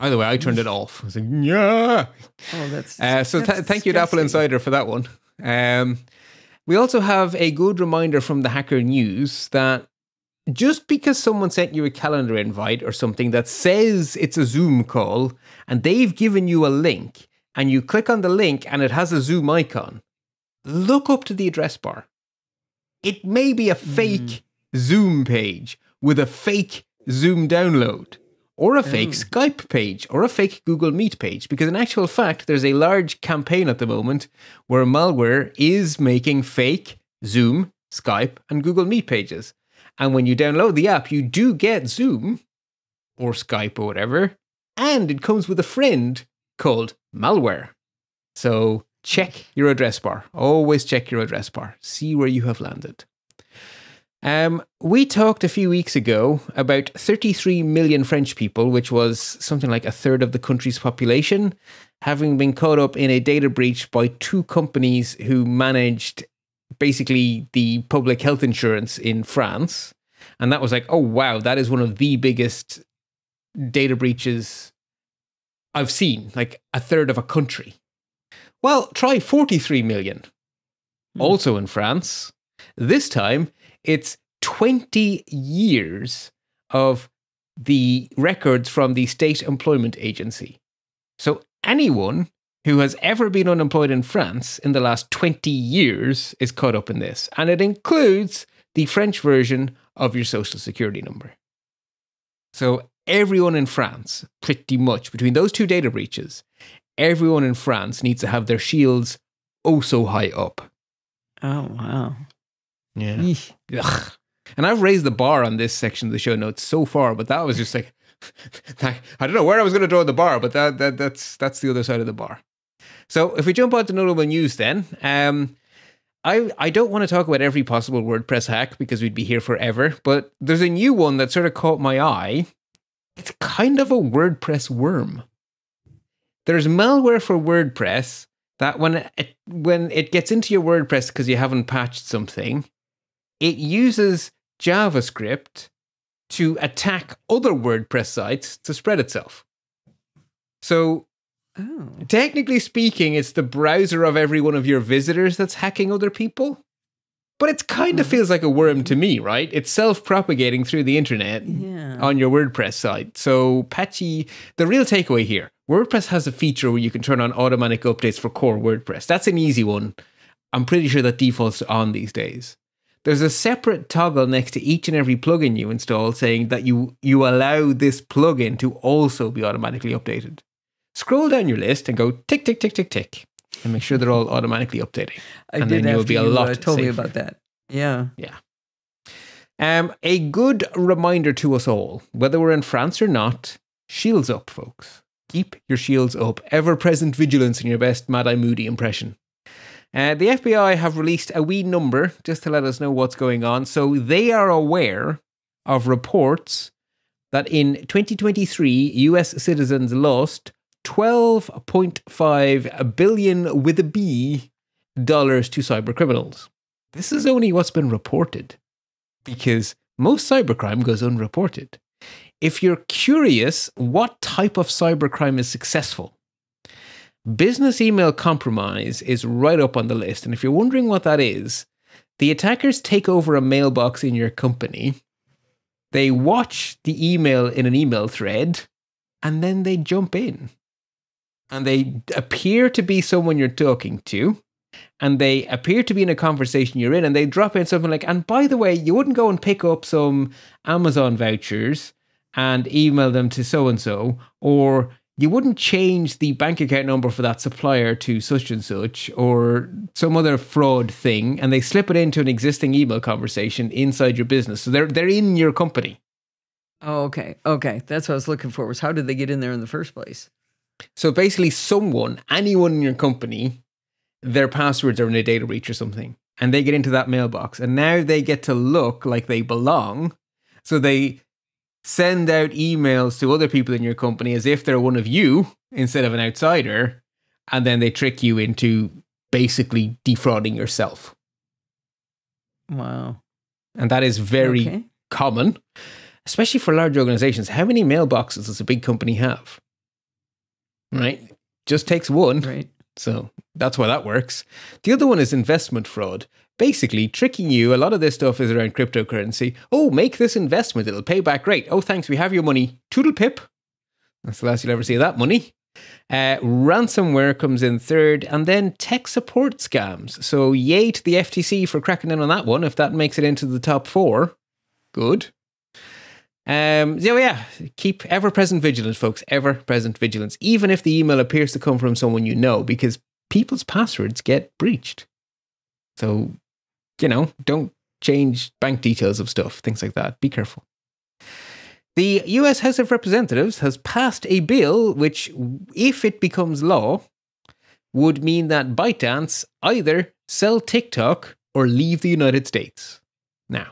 Either way, I turned it off. I was like, yeah. Oh, that's uh, so. That's th thank you to Apple Insider for that one. Um, we also have a good reminder from the Hacker News that just because someone sent you a calendar invite or something that says it's a Zoom call, and they've given you a link, and you click on the link, and it has a Zoom icon, look up to the address bar. It may be a fake mm. Zoom page with a fake Zoom download, or a fake mm. Skype page, or a fake Google Meet page. Because in actual fact, there's a large campaign at the moment where malware is making fake Zoom, Skype, and Google Meet pages. And when you download the app, you do get Zoom or Skype or whatever, and it comes with a friend called malware. So check your address bar. Always check your address bar. See where you have landed. Um, we talked a few weeks ago about thirty-three million French people, which was something like a third of the country's population, having been caught up in a data breach by two companies who managed basically the public health insurance in France. And that was like, oh, wow, that is one of the biggest data breaches I've seen, like a third of a country. Well, try forty-three million, mm. also in France. This time, it's twenty years of the records from the State Employment Agency. So anyone who has ever been unemployed in France in the last twenty years is caught up in this. And it includes the French version of your social security number. So everyone in France, pretty much, between those two data breaches, everyone in France needs to have their shields oh so high up. Oh, wow. Yeah. Ugh. And I've raised the bar on this section of the show notes so far, but that was just like, I don't know where I was going to draw the bar, but that, that that's that's the other side of the bar. So if we jump on to notable news then, um, I, I don't want to talk about every possible WordPress hack because we'd be here forever, but there's a new one that sort of caught my eye. It's kind of a WordPress worm. There's malware for WordPress that when it, when it gets into your WordPress because you haven't patched something, it uses JavaScript to attack other WordPress sites to spread itself. So oh. technically speaking, it's the browser of every one of your visitors that's hacking other people. But it kind of oh. feels like a worm to me, right? It's self-propagating through the internet yeah. on your WordPress site. So patchy, the real takeaway here, WordPress has a feature where you can turn on automatic updates for core WordPress. That's an easy one. I'm pretty sure that defaults to on these days. There's a separate toggle next to each and every plugin you install saying that you, you allow this plugin to also be automatically updated. Scroll down your list and go tick, tick, tick, tick, tick, and make sure they're all automatically updating. I and did then you'll be a you, lot uh, told safer. me about that. Yeah. Yeah. Um, a good reminder to us all, whether we're in France or not, shields up, folks. Keep your shields up. Ever-present vigilance in your best Mad-Eye Moody impression. Uh, the F B I have released a wee number just to let us know what's going on. So they are aware of reports that in twenty twenty-three, U S citizens lost twelve point five billion with a B dollars to cyber criminals. This is only what's been reported because most cybercrime goes unreported. If you're curious what type of cybercrime is successful, business email compromise is right up on the list. And if you're wondering what that is, the attackers take over a mailbox in your company. They watch the email in an email thread, and then they jump in. And they appear to be someone you're talking to, and they appear to be in a conversation you're in, and they drop in something like, and by the way, you wouldn't go and pick up some Amazon vouchers and email them to so-and-so, or you wouldn't change the bank account number for that supplier to such and such, or some other fraud thing, and they slip it into an existing email conversation inside your business. So they're, they're in your company. Oh, okay. Okay. That's what I was looking for, was how did they get in there in the first place? So basically someone, anyone in your company, their passwords are in a data breach or something, and they get into that mailbox, and now they get to look like they belong. So they send out emails to other people in your company as if they're one of you instead of an outsider, and then they trick you into basically defrauding yourself. Wow. And that is very okay. common, especially for large organizations. How many mailboxes does a big company have? Right? Just takes one. Right. So that's why that works. The other one is investment fraud. Basically tricking you. A lot of this stuff is around cryptocurrency. Oh, make this investment. It'll pay back great. Oh, thanks. We have your money. Toodle pip. That's the last you'll ever see of that money. Uh, ransomware comes in third, and then tech support scams. So yay to the F T C for cracking in on that one. If that makes it into the top four, good. Um, so yeah, keep ever-present vigilance, folks, ever-present vigilance, even if the email appears to come from someone you know, because people's passwords get breached. So, you know, don't change bank details of stuff, things like that. Be careful. The U S House of Representatives has passed a bill which, if it becomes law, would mean that ByteDance either sell TikTok or leave the United States. Now,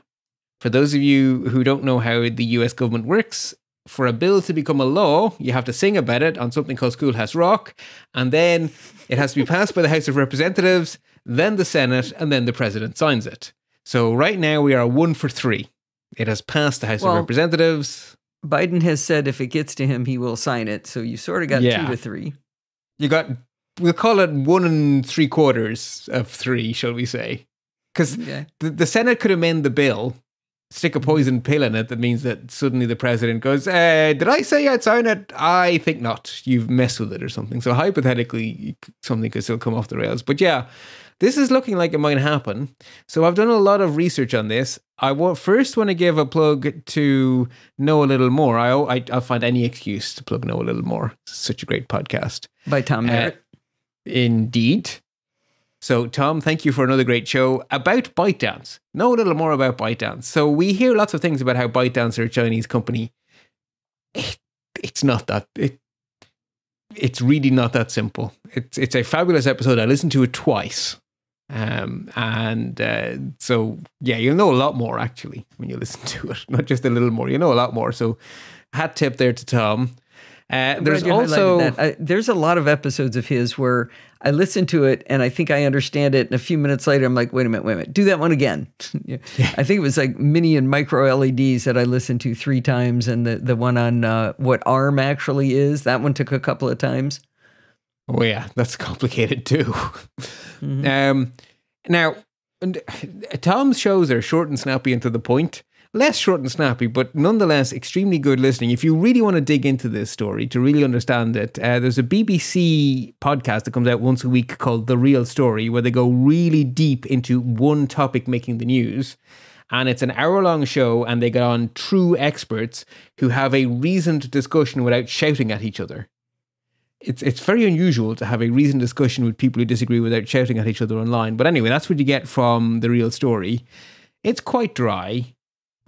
for those of you who don't know how the U S government works, for a bill to become a law, you have to sing about it on something called Schoolhouse Rock, and then it has to be passed by the House of Representatives, then the Senate, and then the President signs it. So right now we are one for three. It has passed the House well, of Representatives. Biden has said if it gets to him, he will sign it. So you sort of got yeah. two to three. You got, we'll call it one and three quarters of three, shall we say. Because okay. the, the Senate could amend the bill, stick a poison pill in it that means that suddenly the president goes, uh, did I say I'd sign it? I think not. You've messed with it or something. So hypothetically, something could still come off the rails. But yeah, this is looking like it might happen. So I've done a lot of research on this. I want, first want to give a plug to Know a Little More. I, I, I'll find any excuse to plug Know a Little More. It's such a great podcast. By Tom Merritt. Uh, indeed. So, Tom, thank you for another great show about ByteDance. Know a little more about ByteDance. So, we hear lots of things about how ByteDance are a Chinese company. It, it's not that. It, it's really not that simple. It's it's a fabulous episode. I listened to it twice. Um, and uh, so, yeah, you'll know a lot more, actually, when you listen to it. Not just a little more. You know a lot more. So, hat tip there to Tom. Uh, there's also that. I, there's a lot of episodes of his where I listen to it and I think I understand it, and a few minutes later I'm like, wait a minute, wait a minute, do that one again. yeah. Yeah. I think it was like mini and micro L E Ds that I listened to three times, and the the one on uh, what ARM actually is, that one took a couple of times. Oh yeah, that's complicated too. mm-hmm. Um, now, Tom's shows are short and snappy and to the point. Less short and snappy, but nonetheless extremely good listening. If you really want to dig into this story, to really understand it, uh, there's a B B C podcast that comes out once a week called The Real Story, where they go really deep into one topic making the news. And it's an hour-long show, and they get on true experts who have a reasoned discussion without shouting at each other. It's, it's very unusual to have a reasoned discussion with people who disagree without shouting at each other online. But anyway, that's what you get from The Real Story. It's quite dry,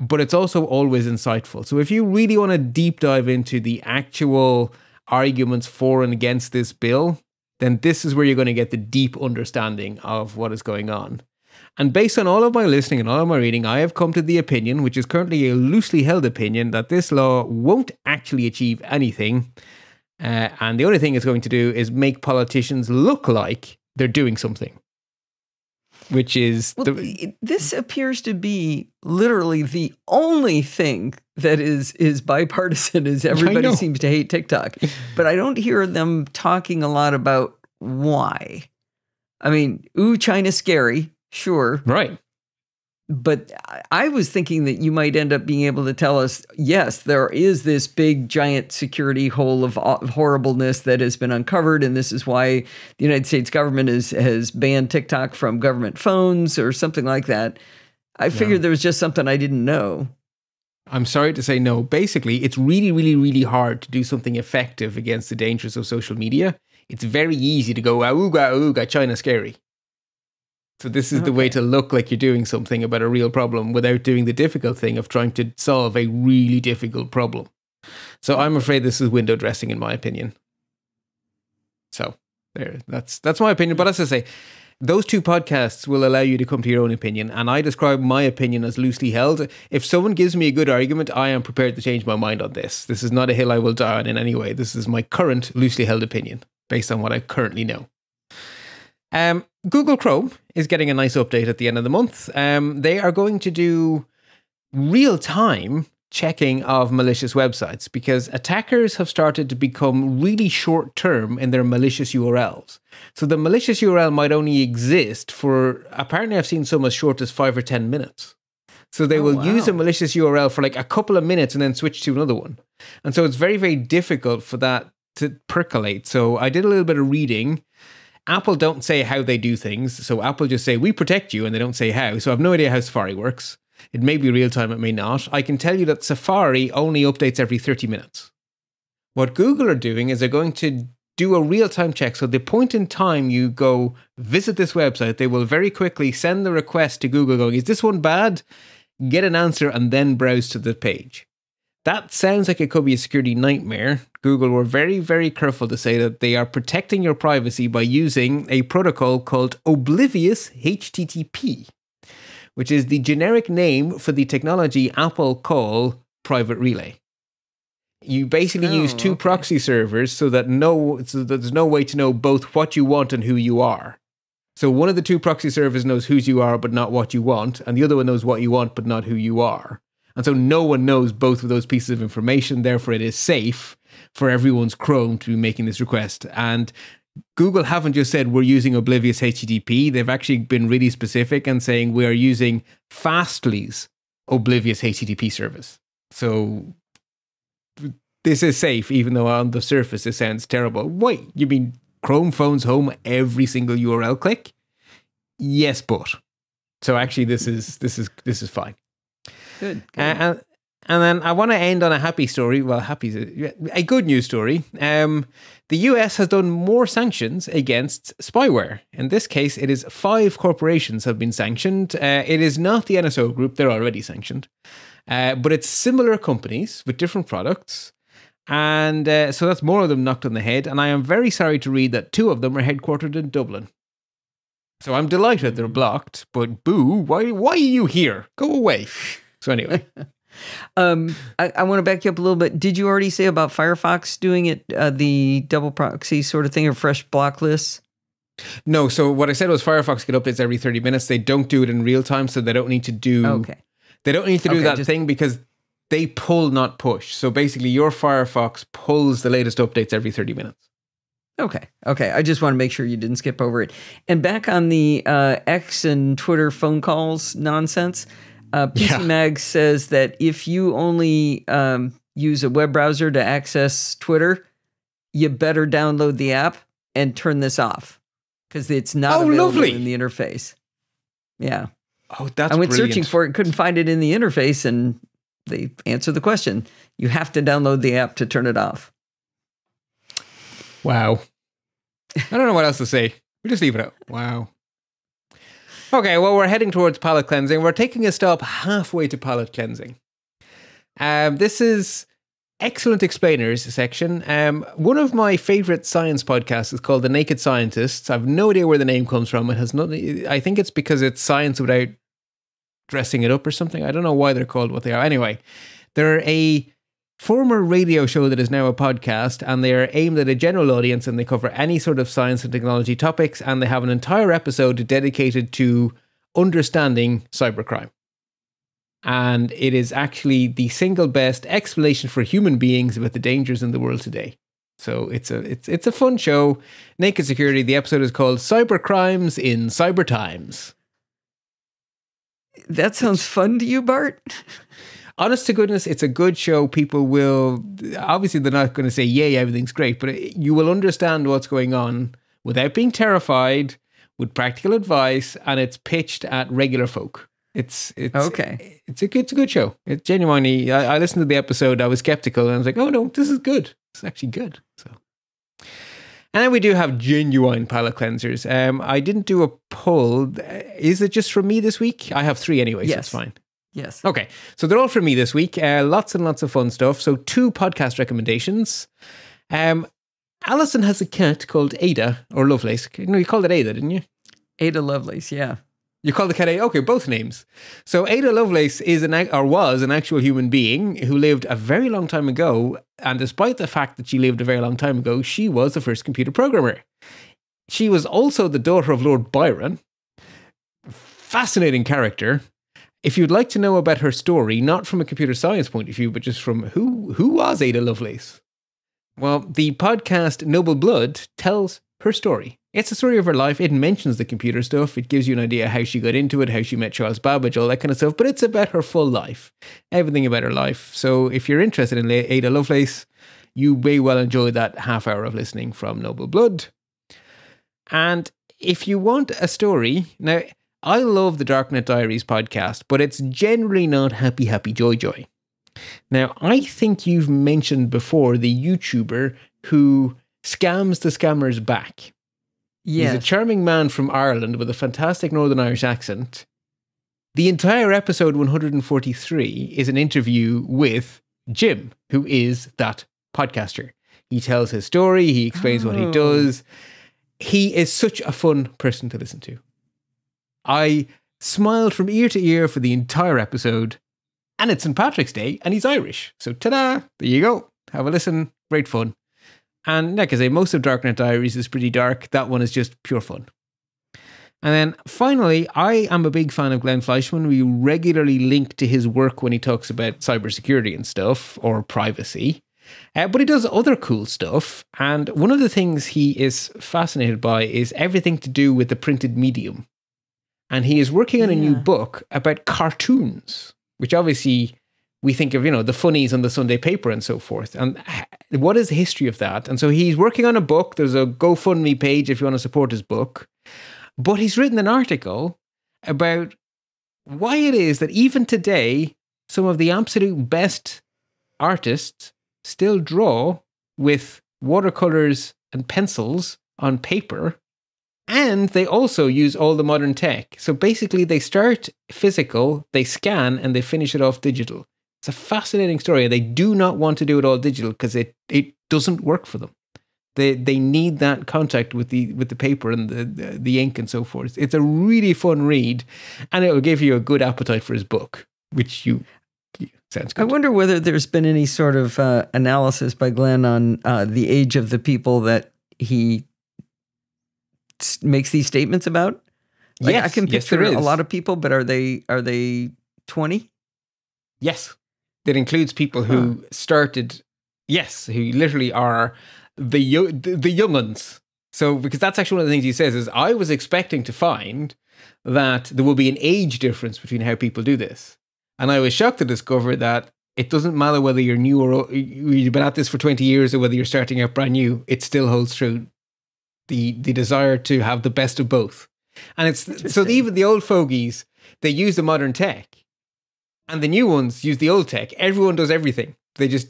but it's also always insightful. So if you really want to deep dive into the actual arguments for and against this bill, then this is where you're going to get the deep understanding of what is going on. And based on all of my listening and all of my reading, I have come to the opinion, which is currently a loosely held opinion, that this law won't actually achieve anything. Uh, and the only thing it's going to do is make politicians look like they're doing something. Which is... Well, the, this appears to be literally the only thing that is, is bipartisan, is everybody seems to hate TikTok. But I don't hear them talking a lot about why. I mean, ooh, China's scary, sure. Right. But I was thinking that you might end up being able to tell us, yes, there is this big, giant security hole of horribleness that has been uncovered, and this is why the United States government is, has banned TikTok from government phones or something like that. I figured yeah. there was just something I didn't know. I'm sorry to say no. Basically, it's really, really, really hard to do something effective against the dangers of social media. It's very easy to go, ooga, ooga, China's scary. So this is okay. the way to look like you're doing something about a real problem without doing the difficult thing of trying to solve a really difficult problem. So I'm afraid this is window dressing, in my opinion. So there, that's that's my opinion. But as I say, those two podcasts will allow you to come to your own opinion. And I describe my opinion as loosely held. If someone gives me a good argument, I am prepared to change my mind on this. This is not a hill I will die on in any way. This is my current loosely held opinion based on what I currently know. Um, Google Chrome is getting a nice update at the end of the month. Um, they are going to do real-time checking of malicious websites because attackers have started to become really short-term in their malicious U R Ls. So the malicious U R L might only exist for, apparently I've seen some as short as five or ten minutes. So they oh, will wow. use a malicious U R L for like a couple of minutes and then switch to another one. And so it's very, very difficult for that to percolate. So I did a little bit of reading. Apple don't say how they do things, so Apple just say, we protect you, and they don't say how, so I have no idea how Safari works. It may be real-time, it may not. I can tell you that Safari only updates every thirty minutes. What Google are doing is they're going to do a real-time check. So the point in time you go visit this website, they will very quickly send the request to Google going, is this one bad? Get an answer and then browse to the page. That sounds like it could be a security nightmare. Google were very, very careful to say that they are protecting your privacy by using a protocol called Oblivious H T T P, which is the generic name for the technology Apple call Private Relay. You basically oh, use two okay. proxy servers so that no, so there's no way to know both what you want and who you are. So one of the two proxy servers knows who you are, but not what you want. And the other one knows what you want, but not who you are. And so no one knows both of those pieces of information. Therefore, it is safe for everyone's Chrome to be making this request. And Google haven't just said we're using Oblivious H T T P. They've actually been really specific and saying we are using Fastly's Oblivious H T T P service. So this is safe, even though on the surface it sounds terrible. Wait, you mean Chrome phones home every single U R L click? Yes, but. So actually this is this is this is fine. Good. Good. Uh, and, and then I want to end on a happy story. Well, happy is a, a good news story. Um, the U S has done more sanctions against spyware. In this case, it is five corporations have been sanctioned. Uh, it is not the N S O group. They're already sanctioned. Uh, but it's similar companies with different products. And uh, so that's more of them knocked on the head. And I am very sorry to read that two of them are headquartered in Dublin. So I'm delighted they're blocked. But boo, why, why are you here? Go away. So anyway. um, I, I want to back you up a little bit. Did you already say about Firefox doing it, uh, the double proxy sort of thing, or fresh block lists? No. So what I said was Firefox get updates every thirty minutes. They don't do it in real time, so they don't need to do... Okay. They don't need to do okay, that just, thing because they pull, not push. So basically your Firefox pulls the latest updates every thirty minutes. Okay. Okay. I just want to make sure you didn't skip over it. And back on the uh, X and Twitter phone calls nonsense, uh, P C yeah. Mag says that if you only um, use a web browser to access Twitter, you better download the app and turn this off because it's not oh, available lovely. in the interface. Yeah. Oh, that's I went brilliant. searching for it, couldn't find it in the interface, and they answer the question. You have to download the app to turn it off. Wow. I don't know what else to say. We just leave it out. Wow. Okay, well, we're heading towards palate cleansing. We're taking a stop halfway to palate cleansing. Um, this is excellent explainers section. Um, one of my favorite science podcasts is called The Naked Scientists. I've no idea where the name comes from. It has nothing. I think it's because it's science without dressing it up or something. I don't know why they're called what they are. Anyway, they're a former radio show that is now a podcast, and they are aimed at a general audience, and they cover any sort of science and technology topics, and they have an entire episode dedicated to understanding cybercrime. And it is actually the single best explanation for human beings about the dangers in the world today. So it's a it's it's a fun show. Naked Security. The episode is called "Cyber Crimes in Cyber Times." That sounds fun to you, Bart? Honest to goodness, it's a good show. People will obviously they're not going to say yay, everything's great, but it, you will understand what's going on without being terrified, with practical advice, and it's pitched at regular folk. It's it's okay. It's a good, it's a good show. It genuinely. I, I listened to the episode. I was skeptical, and I was like, "Oh no, this is good. It's actually good." So, and then we do have genuine palate cleansers. Um, I didn't do a poll. Is it just for me this week? I have three anyway. Yes, so it's fine. Yes. Okay, so they're all for me this week. Uh, lots and lots of fun stuff. So two podcast recommendations. Um, Allison has a cat called Ada or Lovelace. No, you called it Ada, didn't you? Ada Lovelace. Yeah. You call the cat Ada? Okay, both names. So Ada Lovelace is an or was an actual human being who lived a very long time ago. And despite the fact that she lived a very long time ago, she was the first computer programmer. She was also the daughter of Lord Byron. Fascinating character. If you'd like to know about her story, not from a computer science point of view, but just from who who was Ada Lovelace? Well, the podcast Noble Blood tells her story. It's the story of her life. It mentions the computer stuff. It gives you an idea how she got into it, how she met Charles Babbage, all that kind of stuff. But it's about her full life, everything about her life. So if you're interested in Ada Lovelace, you may well enjoy that half hour of listening from Noble Blood. And if you want a story, now, I love the Darknet Diaries podcast, but it's generally not happy, happy, joy, joy. Now, I think you've mentioned before the YouTuber who scams the scammers back. Yes. He's a charming man from Ireland with a fantastic Northern Irish accent. The entire episode one hundred forty-three is an interview with Jim, who is that podcaster. He tells his story, he explains oh. what he does. He is such a fun person to listen to. I smiled from ear to ear for the entire episode, and it's Saint Patrick's Day, and he's Irish. So ta-da, there you go. Have a listen, great fun. And like I say, most of Darknet Diaries is pretty dark. That one is just pure fun. And then finally, I am a big fan of Glenn Fleischman. We regularly link to his work when he talks about cybersecurity and stuff, or privacy. Uh, but he does other cool stuff. And one of the things he is fascinated by is everything to do with the printed medium. And he is working on a yeah. new book about cartoons, which obviously we think of, you know, the funnies on the Sunday paper and so forth. And what is the history of that? And so he's working on a book. There's a GoFundMe page if you want to support his book. But he's written an article about why it is that even today, some of the absolute best artists still draw with watercolors and pencils on paper. And they also use all the modern tech. So basically they start physical, they scan, and they finish it off digital. It's a fascinating story. They do not want to do it all digital because it, it doesn't work for them. They they need that contact with the with the paper and the, the the ink and so forth. It's a really fun read, and it will give you a good appetite for his book, which you sounds good. I wonder whether there's been any sort of uh, analysis by Glenn on uh, the age of the people that he makes these statements about. Like, yes, I can picture yes, a lot of people, but are they are they twenty? Yes, that includes people who huh. started. Yes, who literally are. The, the young ones. So, because that's actually one of the things he says is, I was expecting to find that there will be an age difference between how people do this. And I was shocked to discover that it doesn't matter whether you're new or old, you've been at this for twenty years or whether you're starting out brand new, it still holds true. The, the desire to have the best of both. And it's so even the old fogies, they use the modern tech and the new ones use the old tech. Everyone does everything. They just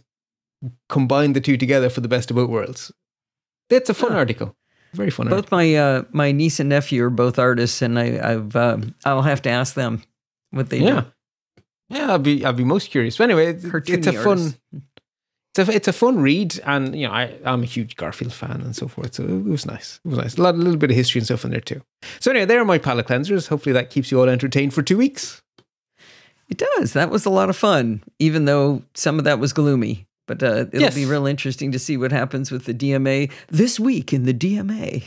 combine the two together for the best of both worlds. That's a fun yeah. article. Very fun. Both article. my uh, my niece and nephew are both artists, and I, I've uh, I'll have to ask them what they yeah. do. Yeah, I'll be I'll be most curious. But anyway, it's, it's a artists. fun it's a it's a fun read, and you know I I'm a huge Garfield fan and so forth. So it was nice. It was nice. A lot, a little bit of history and stuff in there too. So anyway, there are my palate cleansers. Hopefully that keeps you all entertained for two weeks. It does. That was a lot of fun, even though some of that was gloomy. But uh, it'll yes. be real interesting to see what happens with the D M A this week in the D M A.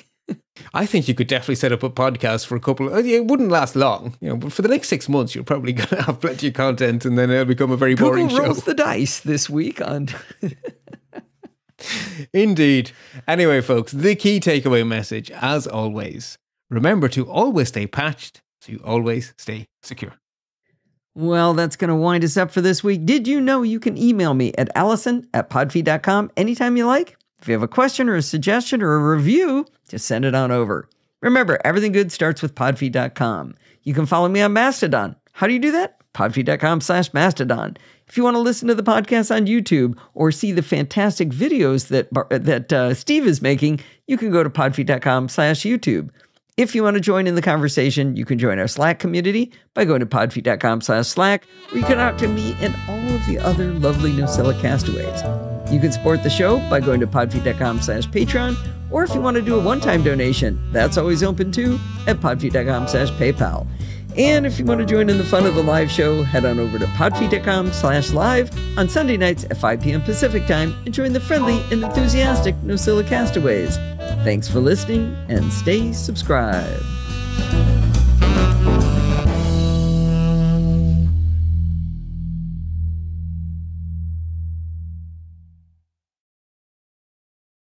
I think you could definitely set up a podcast for a couple of, it wouldn't last long, you know, but for the next six months, you're probably going to have plenty of content and then it'll become a very Google boring rolls show. rolls the dice this week on. Indeed. Anyway, folks, the key takeaway message, as always, remember to always stay patched, so you always stay secure. Well, that's going to wind us up for this week. Did you know you can email me at allison at podfeed dot com anytime you like? If you have a question or a suggestion or a review, just send it on over. Remember, everything good starts with podfeed dot com. You can follow me on Mastodon. How do you do that? podfeed dot com slash Mastodon. If you want to listen to the podcast on YouTube or see the fantastic videos that, that uh, Steve is making, you can go to podfeed dot com slash YouTube. If you want to join in the conversation, you can join our Slack community by going to podfeed dot com slash Slack, where you can talk to me and all of the other lovely Nosilla castaways. You can support the show by going to podfeed dot com slash Patreon, or if you want to do a one-time donation, that's always open too, at podfeed dot com slash PayPal. And if you want to join in the fun of the live show, head on over to podfeed dot com slash live on Sunday nights at five p m Pacific time and join the friendly and enthusiastic Nosilla castaways. Thanks for listening and stay subscribed.